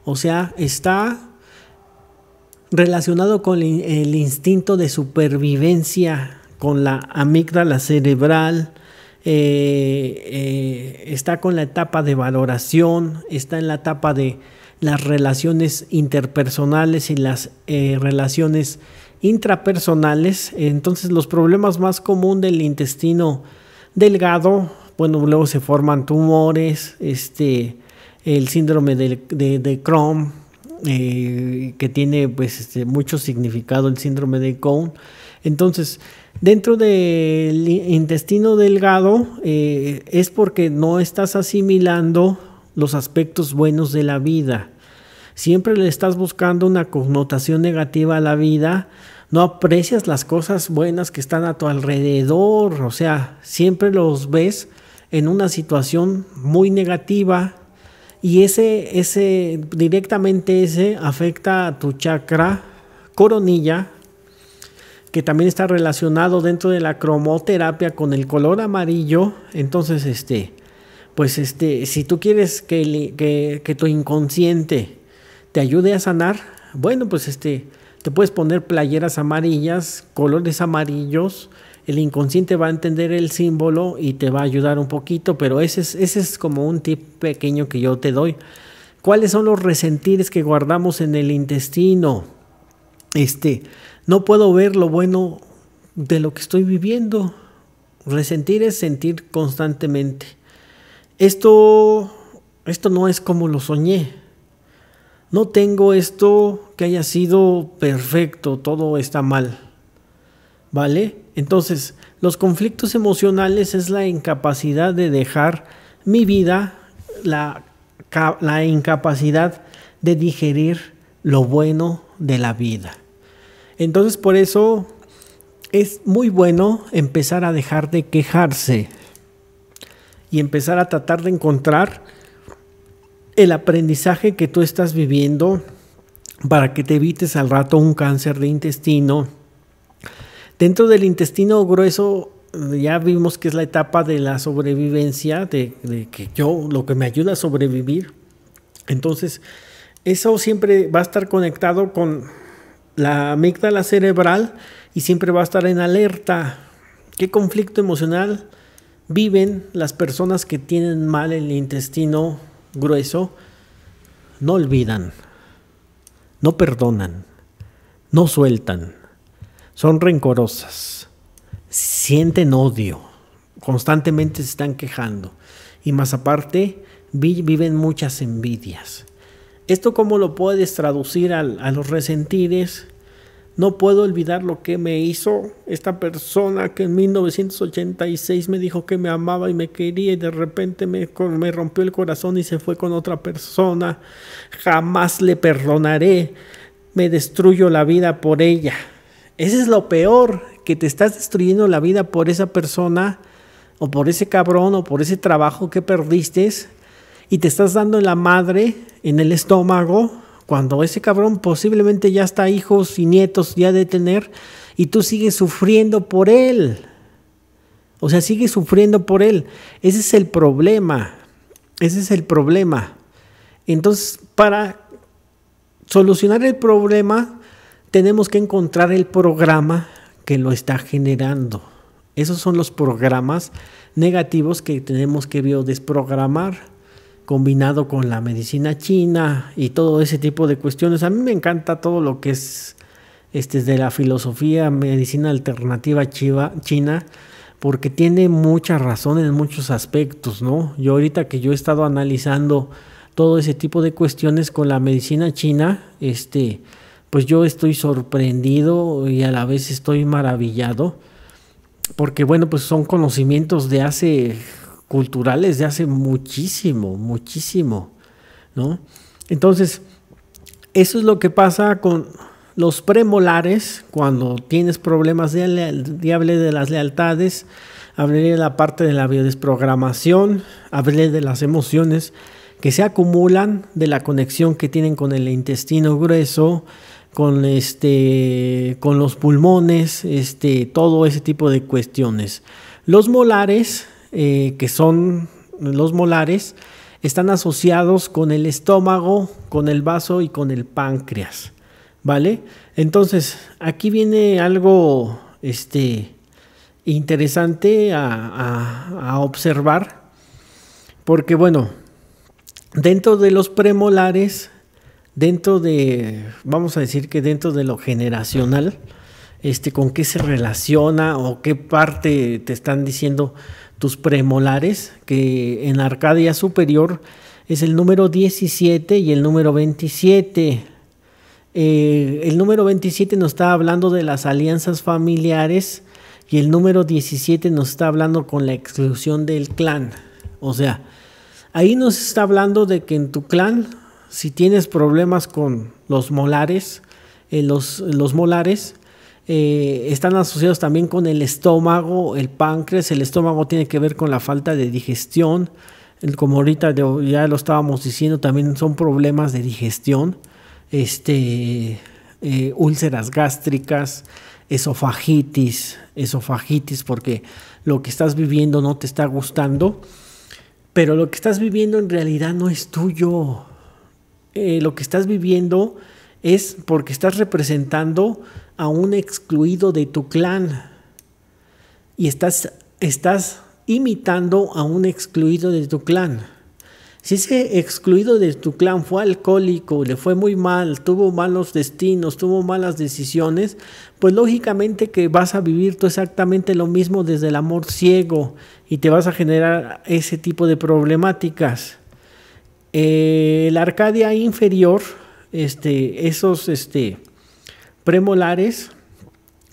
o sea, está relacionado con el instinto de supervivencia, con la amígdala cerebral, está con la etapa de valoración, está en la etapa de las relaciones interpersonales y las relaciones intrapersonales. Entonces, los problemas más comunes del intestino delgado, bueno, luego se forman tumores, el síndrome de Crohn, que tiene pues mucho significado, el síndrome de Crohn. Entonces, dentro del intestino delgado es porque no estás asimilando los aspectos buenos de la vida. Siempre le estás buscando una connotación negativa a la vida, no aprecias las cosas buenas que están a tu alrededor, o sea, siempre los ves en una situación muy negativa y directamente afecta a tu chakra coronilla, que también está relacionado dentro de la cromoterapia con el color amarillo. Entonces, si tú quieres que tu inconsciente te ayude a sanar, bueno, pues te puedes poner playeras amarillas, colores amarillos, el inconsciente va a entender el símbolo y te va a ayudar un poquito, pero ese es como un tip pequeño que yo te doy. ¿Cuáles son los resentires que guardamos en el intestino? No puedo ver lo bueno de lo que estoy viviendo. Resentir es sentir constantemente. Esto no es como lo soñé. No tengo esto que haya sido perfecto, todo está mal, ¿vale? Entonces, los conflictos emocionales es la incapacidad de dejar mi vida, la incapacidad de digerir lo bueno de la vida. Entonces, por eso es muy bueno empezar a dejar de quejarse. y empezar a tratar de encontrar el aprendizaje que tú estás viviendo para que te evites al rato un cáncer de intestino. Dentro del intestino grueso ya vimos que es la etapa de la sobrevivencia, de que yo, lo que me ayuda a sobrevivir. Entonces, eso siempre va a estar conectado con la amígdala cerebral y siempre va a estar en alerta. ¿Qué conflicto emocional viven las personas que tienen mal el intestino grueso? No olvidan, no perdonan, no sueltan, son rencorosas, sienten odio, constantemente se están quejando y más aparte viven muchas envidias. ¿Esto cómo lo puedes traducir a los resentides? No puedo olvidar lo que me hizo esta persona que en 1986 me dijo que me amaba y me quería y de repente me rompió el corazón y se fue con otra persona. Jamás le perdonaré. Me destruyo la vida por ella. Ese es lo peor, que te estás destruyendo la vida por esa persona o por ese cabrón o por ese trabajo que perdiste y te estás dando la madre en el estómago. Cuando ese cabrón posiblemente ya está hijos y nietos ya de tener y tú sigues sufriendo por él. O sea, sigues sufriendo por él. Ese es el problema. Ese es el problema. Entonces, para solucionar el problema, tenemos que encontrar el programa que lo está generando. Esos son los programas negativos que tenemos que biodesprogramar, combinado con la medicina china y todo ese tipo de cuestiones. A mí me encanta todo lo que es de la filosofía, medicina alternativa china, porque tiene mucha razón en muchos aspectos, ¿no? Yo ahorita que yo he estado analizando todo ese tipo de cuestiones con la medicina china, pues yo estoy sorprendido y a la vez estoy maravillado, porque bueno, pues son conocimientos de hace... culturales de hace muchísimo, muchísimo, ¿no? Entonces, eso es lo que pasa con los premolares cuando tienes problemas de hablé de las lealtades, hablé de la parte de la biodesprogramación, hablé de las emociones que se acumulan, de la conexión que tienen con el intestino grueso, con los pulmones, todo ese tipo de cuestiones. Los molares, que son los molares, están asociados con el estómago, con el vaso y con el páncreas, ¿vale? Entonces, aquí viene algo interesante a observar, porque bueno, dentro de los premolares, vamos a decir que dentro de lo generacional, con qué se relaciona o qué parte te están diciendo tus premolares, que en Arcadia Superior es el número 17 y el número 27. El número 27 nos está hablando de las alianzas familiares y el número 17 nos está hablando con la exclusión del clan. O sea, ahí nos está hablando de que en tu clan, si tienes problemas con los molares, los molares... están asociados también con el estómago, el páncreas. El estómago tiene que ver con la falta de digestión, como ahorita ya lo estábamos diciendo, también son problemas de digestión, úlceras gástricas, esofagitis, porque lo que estás viviendo no te está gustando, pero lo que estás viviendo en realidad no es tuyo. Lo que estás viviendo es porque estás representando a un excluido de tu clan y estás imitando a un excluido de tu clan. Si ese excluido de tu clan fue alcohólico, le fue muy mal, tuvo malos destinos, tuvo malas decisiones, pues lógicamente que vas a vivir tú exactamente lo mismo desde el amor ciego y te vas a generar ese tipo de problemáticas. La Arcadia inferior, esos premolares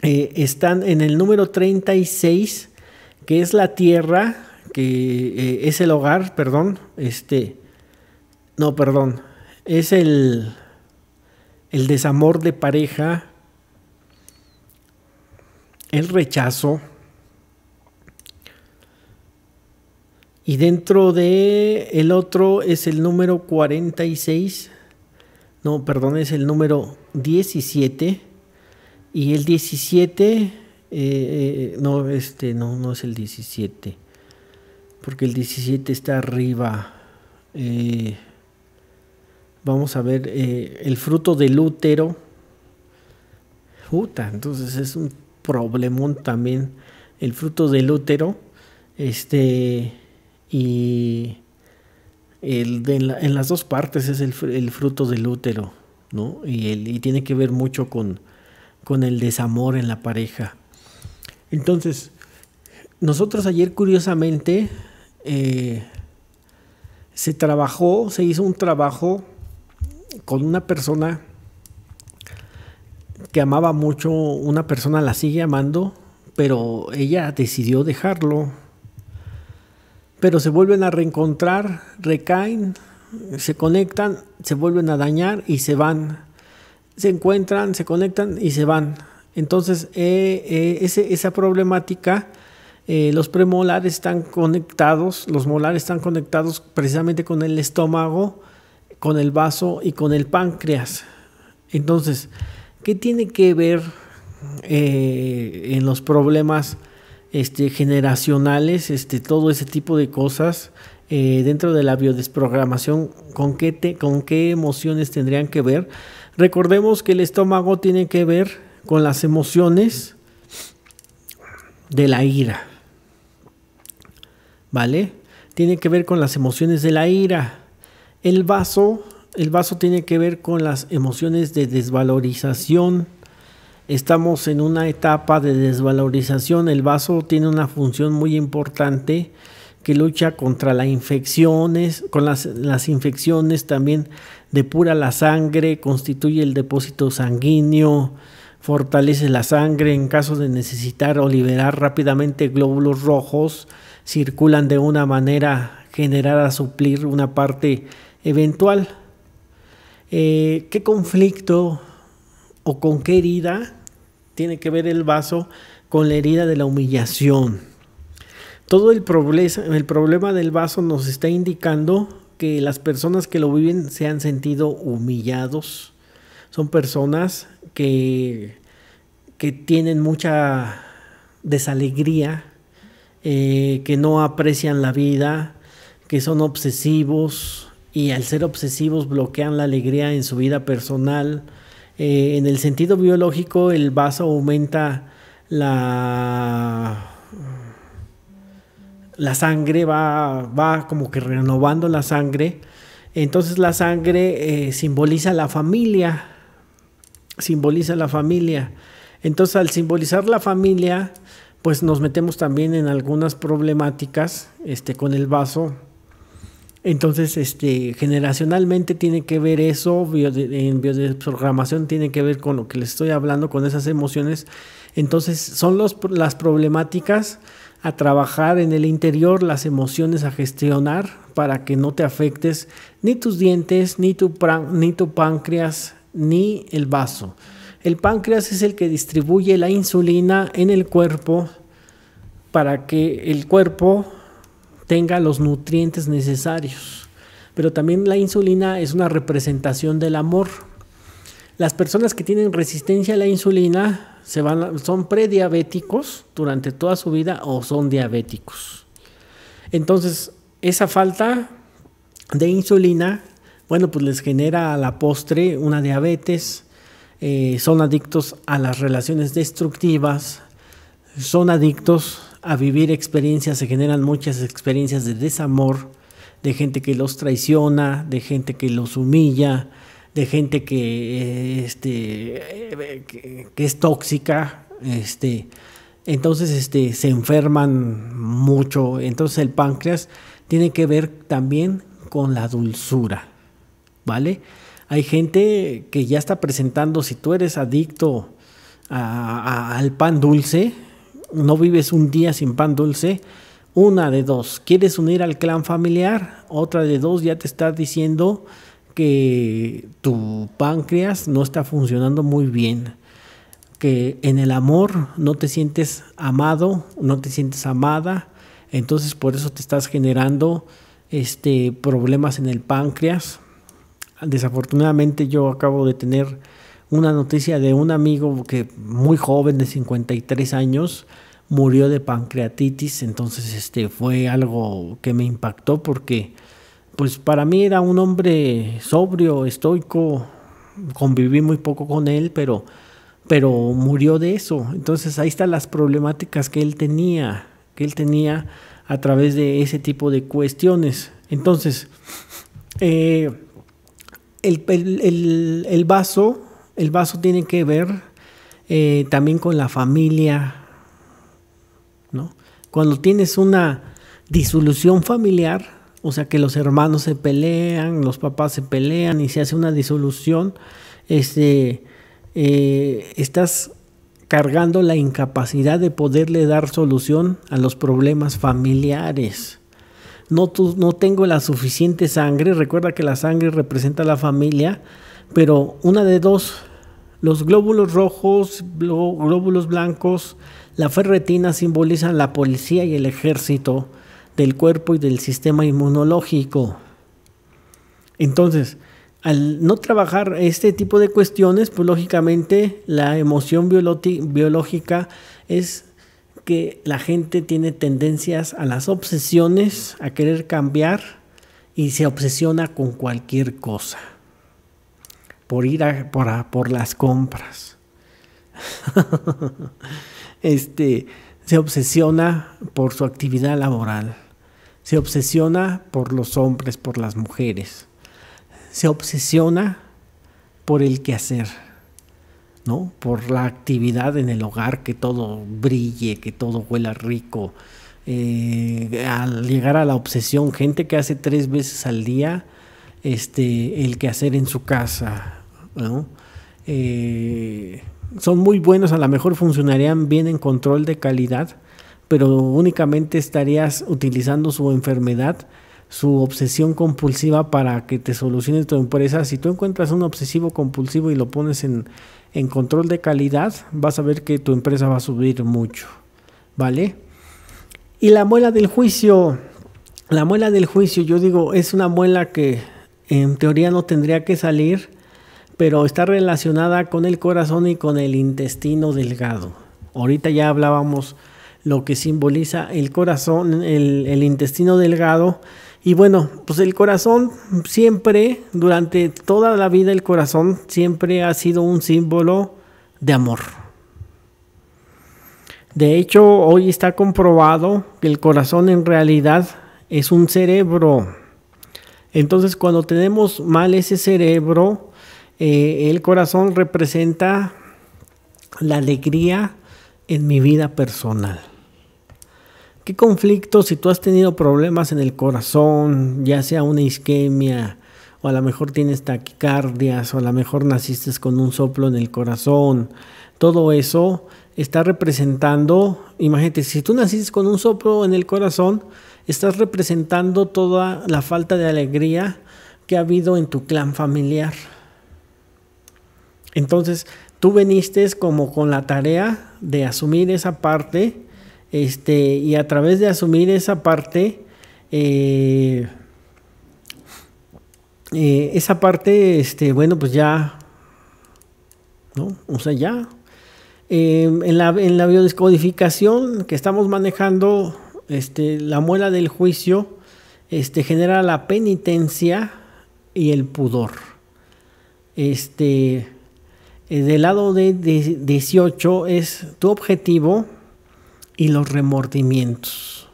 están en el número 36, que es la tierra, que es el hogar, perdón, es el desamor de pareja, el rechazo Y dentro de el otro es el número 46, no, perdón, es el número 17. Y el 17, no, este no es el 17, porque el 17 está arriba. Vamos a ver, el fruto del útero. Puta, entonces es un problemón también el fruto del útero. Y el de en las dos partes es el fruto del útero, ¿no? Y tiene que ver mucho con el desamor en la pareja. Entonces, nosotros ayer curiosamente se hizo un trabajo con una persona que amaba mucho, una persona la sigue amando, pero ella decidió dejarlo. Pero se vuelven a reencontrar, recaen, se conectan, se vuelven a dañar y se van. Se encuentran, se conectan y se van. Entonces, esa problemática, los premolares están conectados, los molares están conectados precisamente con el estómago, con el vaso y con el páncreas. Entonces, ¿qué tiene que ver en los problemas generacionales, todo ese tipo de cosas dentro de la biodesprogramación? ¿Con qué emociones tendrían que ver? Recordemos que el estómago tiene que ver con las emociones de la ira, ¿vale? Tiene que ver con las emociones de la ira. El vaso tiene que ver con las emociones de desvalorización. Estamos en una etapa de desvalorización. El vaso tiene una función muy importante que lucha contra las infecciones, con las infecciones también depura la sangre, constituye el depósito sanguíneo, fortalece la sangre en caso de necesitar o liberar rápidamente glóbulos rojos, circulan de una manera general a suplir una parte eventual. ¿Qué conflicto o con qué herida tiene que ver el vaso? Con la herida de la humillación. Todo el problema del vaso nos está indicando que las personas que lo viven se han sentido humillados. Son personas que tienen mucha desalegría, que no aprecian la vida, que son obsesivos y al ser obsesivos bloquean la alegría en su vida personal. En el sentido biológico, el vaso aumenta la sangre, va como que renovando la sangre. Entonces la sangre simboliza la familia, Entonces al simbolizar la familia, pues nos metemos también en algunas problemáticas con el vaso. Entonces, generacionalmente tiene que ver eso, en biodesprogramación tiene que ver con lo que les estoy hablando, con esas emociones. Entonces, son las problemáticas a trabajar en el interior, las emociones a gestionar para que no te afectes ni tus dientes, ni tu páncreas, ni el vaso. El páncreas es el que distribuye la insulina en el cuerpo para que el cuerpo tenga los nutrientes necesarios. Pero también la insulina es una representación del amor. Las personas que tienen resistencia a la insulina son prediabéticos durante toda su vida o son diabéticos. Entonces, esa falta de insulina, bueno, pues les genera a la postre una diabetes, son adictos a las relaciones destructivas, son adictos a vivir experiencias, se generan muchas experiencias de desamor, de gente que los traiciona, de gente que los humilla, de gente que es tóxica, entonces se enferman mucho. Entonces el páncreas tiene que ver también con la dulzura, ¿vale? Hay gente que ya está presentando, si tú eres adicto al pan dulce, no vives un día sin pan dulce, una de dos, quieres unir al clan familiar, otra de dos, ya te está diciendo que tu páncreas no está funcionando muy bien, que en el amor no te sientes amado, no te sientes amada, Entonces por eso te estás generando problemas en el páncreas. Desafortunadamente yo acabo de tener una noticia de un amigo que muy joven, de 53 años, murió de pancreatitis. Entonces fue algo que me impactó porque pues para mí era un hombre sobrio, estoico, conviví muy poco con él, pero murió de eso. Entonces ahí están las problemáticas que él tenía, a través de ese tipo de cuestiones. Entonces el vaso tiene que ver también con la familia, ¿no? Cuando tienes una disolución familiar, o sea que los hermanos se pelean, los papás se pelean y se hace una disolución, estás cargando la incapacidad de poderle dar solución a los problemas familiares. No tengo la suficiente sangre. Recuerda que la sangre representa a la familia, pero una de dos: los glóbulos rojos, glóbulos blancos, la ferretina simbolizan la policía y el ejército del cuerpo y del sistema inmunológico. Entonces, al no trabajar este tipo de cuestiones, pues lógicamente la emoción biológica es que la gente tiene tendencias a las obsesiones, a querer cambiar, y se obsesiona con cualquier cosa, por ir por las compras. Se obsesiona por su actividad laboral, se obsesiona por los hombres, por las mujeres, se obsesiona por el quehacer, ¿no? Por la actividad en el hogar, que todo brille, que todo huela rico. Al llegar a la obsesión, gente que hace 3 veces al día el quehacer en su casa, ¿no? Son muy buenos, a lo mejor funcionarían bien en control de calidad, pero únicamente estarías utilizando su enfermedad, su obsesión compulsiva, para que te solucione tu empresa. Si tú encuentras un obsesivo compulsivo y lo pones en control de calidad, vas a ver que tu empresa va a subir mucho, ¿vale? Y la muela del juicio, yo digo, es una muela que en teoría no tendría que salir, pero está relacionada con el corazón y con el intestino delgado. Ahorita ya hablábamos lo que simboliza el corazón, el intestino delgado. Y bueno, pues el corazón siempre, durante toda la vida, el corazón siempre ha sido un símbolo de amor. De hecho, hoy está comprobado que el corazón en realidad es un cerebro. Entonces, cuando tenemos mal ese cerebro, el corazón representa la alegría en mi vida personal. ¿Qué conflictos, si tú has tenido problemas en el corazón, ya sea una isquemia, o a lo mejor tienes taquicardias, o a lo mejor naciste con un soplo en el corazón? Todo eso está representando, imagínate, si tú naciste con un soplo en el corazón, estás representando toda la falta de alegría que ha habido en tu clan familiar. Entonces, tú veniste como con la tarea de asumir esa parte, y a través de asumir esa parte, bueno, pues ya, ¿no? O sea, ya, en la biodescodificación que estamos manejando, la muela del juicio genera la penitencia y el pudor. Del lado de 18 es tu objetivo y los remordimientos.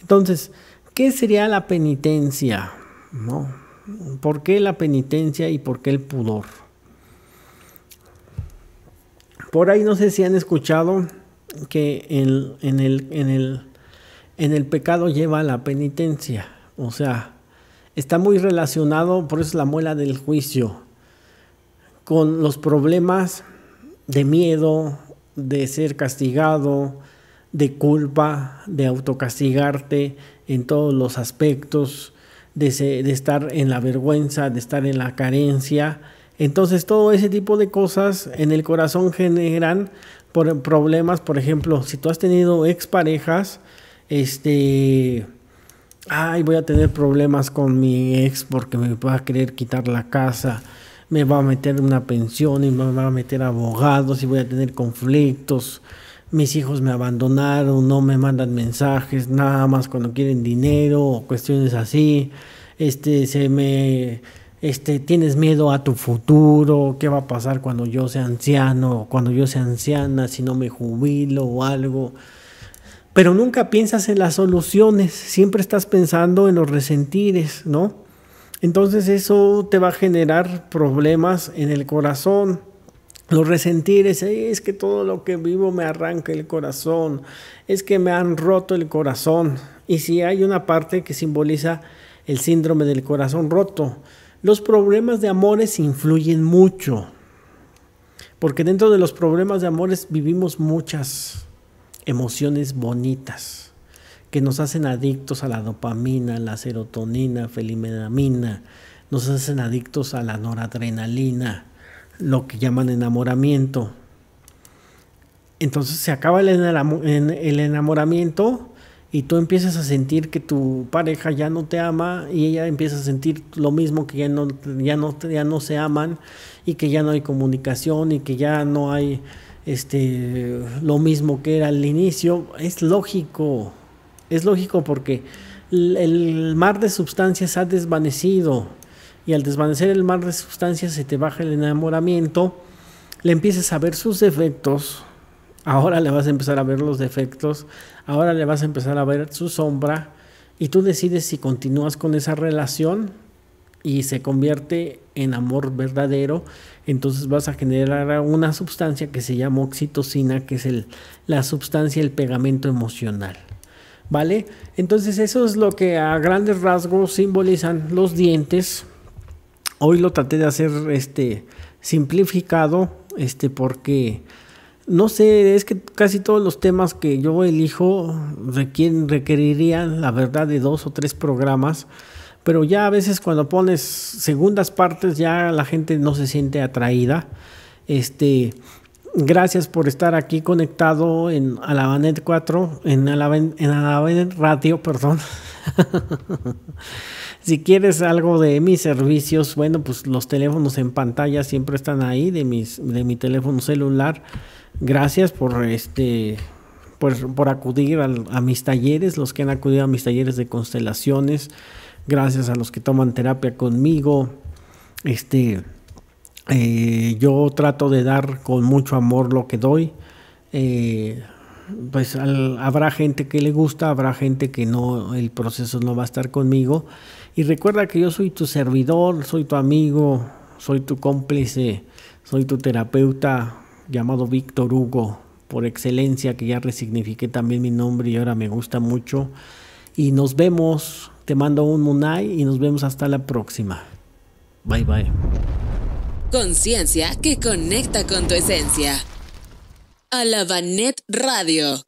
Entonces, ¿qué sería la penitencia, no? ¿Por qué la penitencia y por qué el pudor? Por ahí no sé si han escuchado que en el pecado lleva la penitencia. O sea, está muy relacionado, por eso la muela del juicio, con los problemas de miedo, de ser castigado, de culpa, de autocastigarte en todos los aspectos, de estar en la vergüenza, de estar en la carencia. Entonces todo ese tipo de cosas en el corazón generan problemas. Por ejemplo, si tú has tenido exparejas, ay, voy a tener problemas con mi ex porque me va a querer quitar la casa, me va a meter una pensión y me va a meter abogados y voy a tener conflictos, mis hijos me abandonaron, no me mandan mensajes, nada más cuando quieren dinero o cuestiones así, tienes miedo a tu futuro, qué va a pasar cuando yo sea anciano o cuando yo sea anciana, si no me jubilo o algo. Pero nunca piensas en las soluciones, siempre estás pensando en los resentires, ¿no? Entonces eso te va a generar problemas en el corazón. Los resentires, es que todo lo que vivo me arranca el corazón, es que me han roto el corazón. Y si hay una parte que simboliza el síndrome del corazón roto, los problemas de amores influyen mucho, porque dentro de los problemas de amores vivimos muchas emociones bonitas que nos hacen adictos a la dopamina, la serotonina, felimeramina, nos hacen adictos a la noradrenalina, lo que llaman enamoramiento. Entonces se acaba el enamoramiento y tú empiezas a sentir que tu pareja ya no te ama y ella empieza a sentir lo mismo, que ya no se aman y que ya no hay comunicación y que ya no hay lo mismo que era al inicio. Es lógico porque el mar de sustancias ha desvanecido y al desvanecer el mar de sustancias se te baja el enamoramiento, le empiezas a ver sus defectos. Ahora le vas a empezar a ver los defectos, ahora le vas a empezar a ver su sombra y tú decides si continúas con esa relación y se convierte en amor verdadero. Entonces vas a generar una sustancia que se llama oxitocina, que es la sustancia, el pegamento emocional, ¿vale? Entonces eso es lo que a grandes rasgos simbolizan los dientes. Hoy lo traté de hacer simplificado porque... no sé, es que casi todos los temas que yo elijo requerirían, la verdad, de 2 o 3 programas, pero ya a veces cuando pones segundas partes ya la gente no se siente atraída. Gracias por estar aquí conectado en Alabanet 4, en Alabanet Radio, perdón. Si quieres algo de mis servicios, bueno, pues los teléfonos en pantalla siempre están ahí de mi teléfono celular. Gracias por acudir a mis talleres, los que han acudido a mis talleres de constelaciones. Gracias a los que toman terapia conmigo. Yo trato de dar con mucho amor lo que doy. Habrá gente que le gusta, habrá gente que no, el proceso no va a estar conmigo. Y recuerda que yo soy tu servidor, soy tu amigo, soy tu cómplice, soy tu terapeuta, llamado Víctor Hugo por excelencia, que ya resignifiqué también mi nombre y ahora me gusta mucho. Y nos vemos, te mando un munay y nos vemos hasta la próxima. Bye bye. Conciencia que conecta con tu esencia. Alabanet Radio.